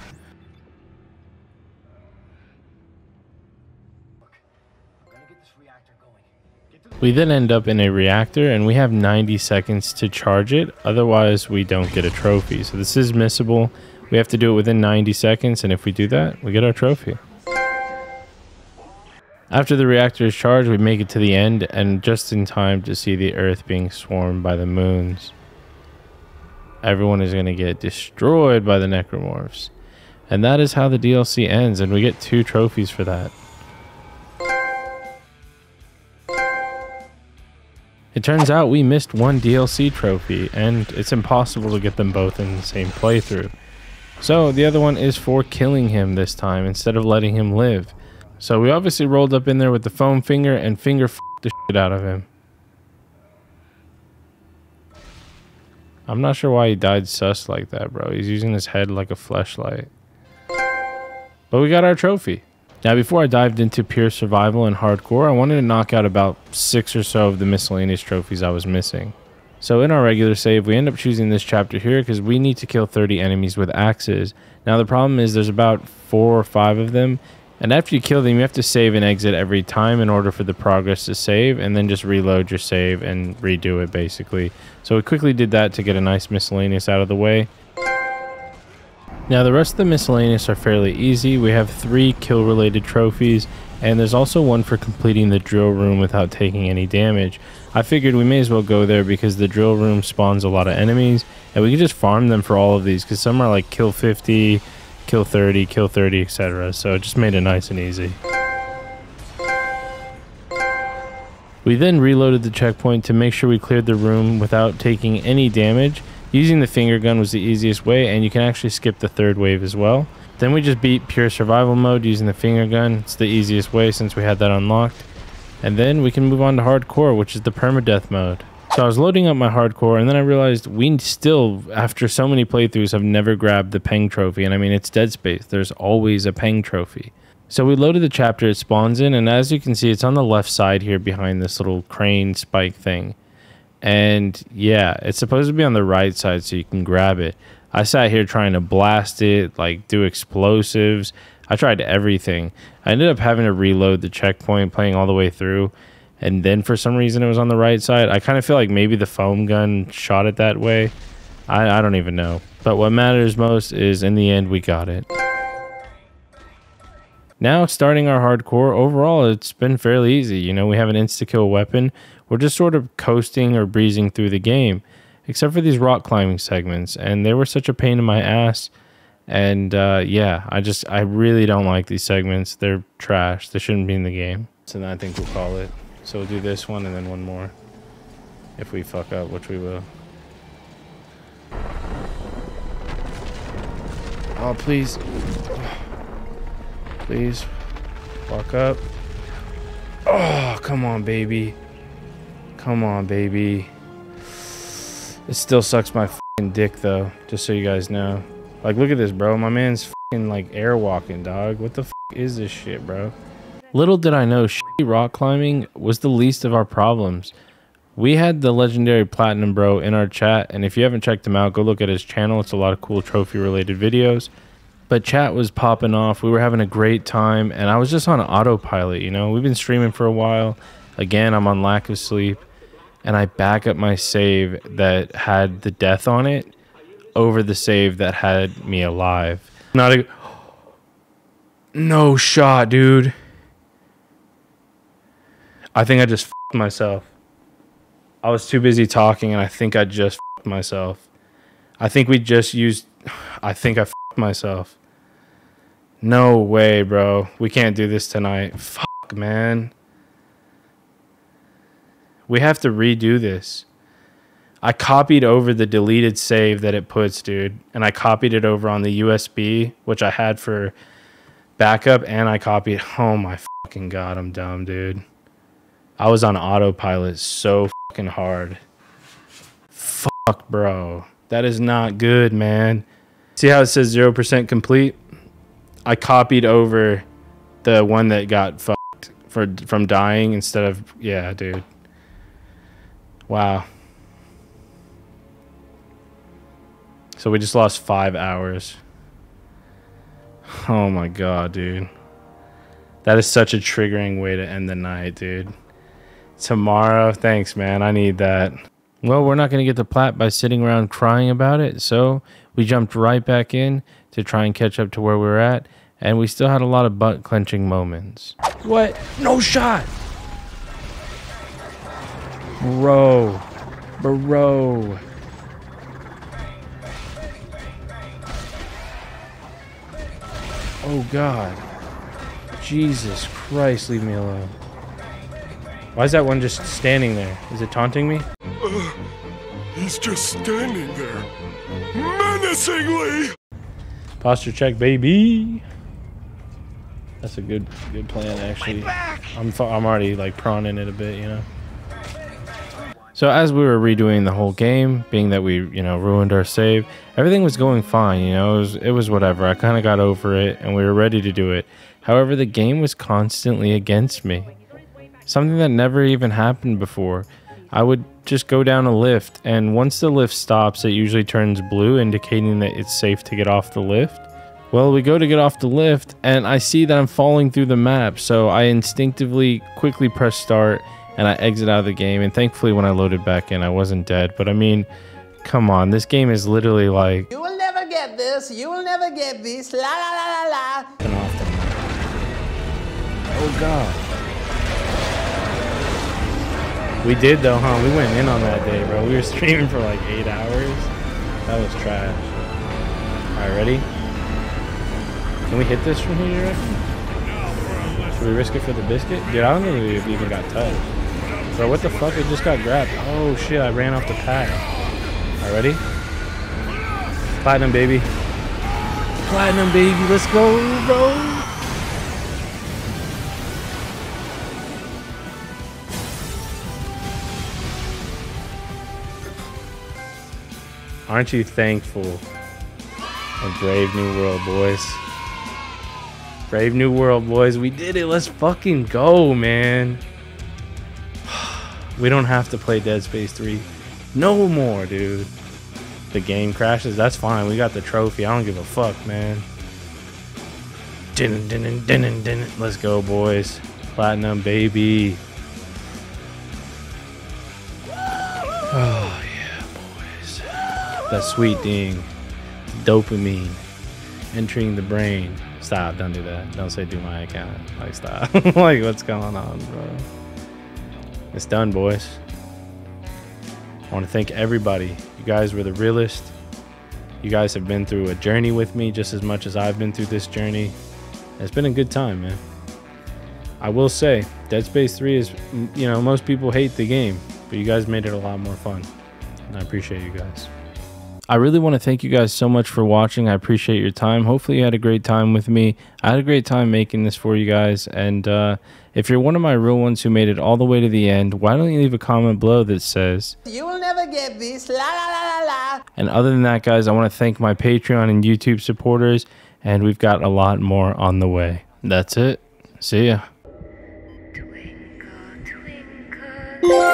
We then end up in a reactor and we have ninety seconds to charge it, otherwise we don't get a trophy. So this is missable. We have to do it within ninety seconds, and if we do that, we get our trophy. After the reactor is charged, we make it to the end, and just in time to see the Earth being swarmed by the moons. Everyone is going to get destroyed by the Necromorphs. And that is how the D L C ends, and we get two trophies for that. It turns out we missed one D L C trophy, and it's impossible to get them both in the same playthrough. So the other one is for killing him this time, instead of letting him live. So we obviously rolled up in there with the foam finger and finger f***ed the shit out of him. I'm not sure why he died sus like that, bro. He's using his head like a fleshlight. But we got our trophy. Now before I dived into pure survival and hardcore, I wanted to knock out about six or so of the miscellaneous trophies I was missing. So in our regular save, we end up choosing this chapter here because we need to kill thirty enemies with axes. Now the problem is there's about four or five of them. And after you kill them, you have to save and exit every time in order for the progress to save, and then just reload your save and redo it basically. So we quickly did that to get a nice miscellaneous out of the way. Now the rest of the miscellaneous are fairly easy. We have three kill related trophies, and there's also one for completing the drill room without taking any damage. I figured we may as well go there because the drill room spawns a lot of enemies, and we can just farm them for all of these because some are like kill fifty, kill thirty, kill thirty, et cetera. So it just made it nice and easy. We then reloaded the checkpoint to make sure we cleared the room without taking any damage. Using the finger gun was the easiest way, and you can actually skip the third wave as well. Then we just beat pure survival mode using the finger gun. It's the easiest way since we had that unlocked. And then we can move on to hardcore, which is the permadeath mode. So I was loading up my hardcore, and then I realized we still, after so many playthroughs, have never grabbed the Peng trophy. And I mean, it's Dead Space. There's always a Peng trophy. So we loaded the chapter it spawns in, and as you can see, it's on the left side here behind this little crane spike thing. And yeah, it's supposed to be on the right side so you can grab it. I sat here trying to blast it, like do explosives. I tried everything. I ended up having to reload the checkpoint, playing all the way through. And then for some reason it was on the right side. I kind of feel like maybe the foam gun shot it that way. I, I don't even know. But what matters most is in the end we got it. Now starting our hardcore, overall it's been fairly easy. You know, we have an insta-kill weapon. We're just sort of coasting or breezing through the game. Except for these rock climbing segments. And they were such a pain in my ass. And uh, yeah, I just, I really don't like these segments. They're trash. They shouldn't be in the game. So I think we'll call it. So we'll do this one and then one more, if we fuck up, which we will. Oh, please. Please. Fuck up. Oh, come on, baby. Come on, baby. It still sucks my fucking dick, though, just so you guys know. Like, look at this, bro. My man's fucking, like, airwalking, dog. What the fuck is this shit, bro? Little did I know, shitty rock climbing was the least of our problems. We had the legendary Platinum Bro in our chat, and if you haven't checked him out, go look at his channel. It's a lot of cool trophy-related videos. But chat was popping off. We were having a great time, and I was just on autopilot, you know? We've been streaming for a while. Again, I'm on lack of sleep, and I back up my save that had the death on it over the save that had me alive. Not a... No shot, dude. I think I just f***ed myself. I was too busy talking, and I think I just f***ed myself. I think we just used... I think I f***ed myself. No way, bro. We can't do this tonight. Fuck, man. We have to redo this. I copied over the deleted save that it puts, dude, and I copied it over on the U S B, which I had for backup, and I copied. Oh my fucking god, I'm dumb, dude. I was on autopilot so fucking hard. Fuck, bro. That is not good, man. See how it says zero percent complete? I copied over the one that got fucked for, from dying instead of... Yeah, dude. Wow. So we just lost five hours. Oh my god, dude. That is such a triggering way to end the night, dude. Tomorrow. Thanks, man. I need that. Well, we're not going to get the plat by sitting around crying about it, so we jumped right back in to try and catch up to where we were at, and we still had a lot of butt-clenching moments. What? No shot! Bro. Bro. Oh, God. Jesus Christ, leave me alone. Why is that one just standing there? Is it taunting me? Uh, he's just standing there. Menacingly! Posture check, baby. That's a good good plan, actually. I'm, I'm already, like, prawning it a bit, you know? So as we were redoing the whole game, being that we, you know, ruined our save, everything was going fine, you know? It was, it was whatever. I kind of got over it, and we were ready to do it. However, the game was constantly against me. Something that never even happened before. I would just go down a lift, and once the lift stops, it usually turns blue, indicating that it's safe to get off the lift. Well, we go to get off the lift, and I see that I'm falling through the map, so I instinctively quickly press start, and I exit out of the game, and thankfully when I loaded back in, I wasn't dead, but I mean, come on, this game is literally like... You will never get this, you will never get this, la la la la la. Oh god. We did though, huh? We went in on that day, bro. We were streaming for like eight hours. That was trash. Alright, ready? Can we hit this from here, you reckon? Should we risk it for the biscuit? Dude, I don't know if we even got touched. Bro, what the fuck? It just got grabbed. Oh shit, I ran off the pack. Alright, ready? Platinum, baby. Platinum, baby. Let's go, bro. Aren't you thankful for Brave New World, boys? Brave New World, boys. We did it. Let's fucking go, man. We don't have to play Dead Space three. No more, dude. The game crashes. That's fine. We got the trophy. I don't give a fuck, man. Din din din din. Let's go, boys. Platinum, baby. That sweet ding, dopamine entering the brain. Stop, don't do that. Don't say do my account. Like, stop. Like, what's going on, bro? It's done, boys. I want to thank everybody. You guys were the realest. You guys have been through a journey with me just as much as I've been through this journey. It's been a good time, man. I will say, Dead Space three is, you know, most people hate the game, but you guys made it a lot more fun, and I appreciate you guys. I really want to thank you guys so much for watching. I appreciate your time. Hopefully you had a great time with me. I had a great time making this for you guys. And uh, if you're one of my real ones who made it all the way to the end, why don't you leave a comment below that says, "You will never get this, la la la la la." And other than that, guys, I want to thank my Patreon and YouTube supporters. And we've got a lot more on the way. That's it. See ya. Twinkle, twinkle.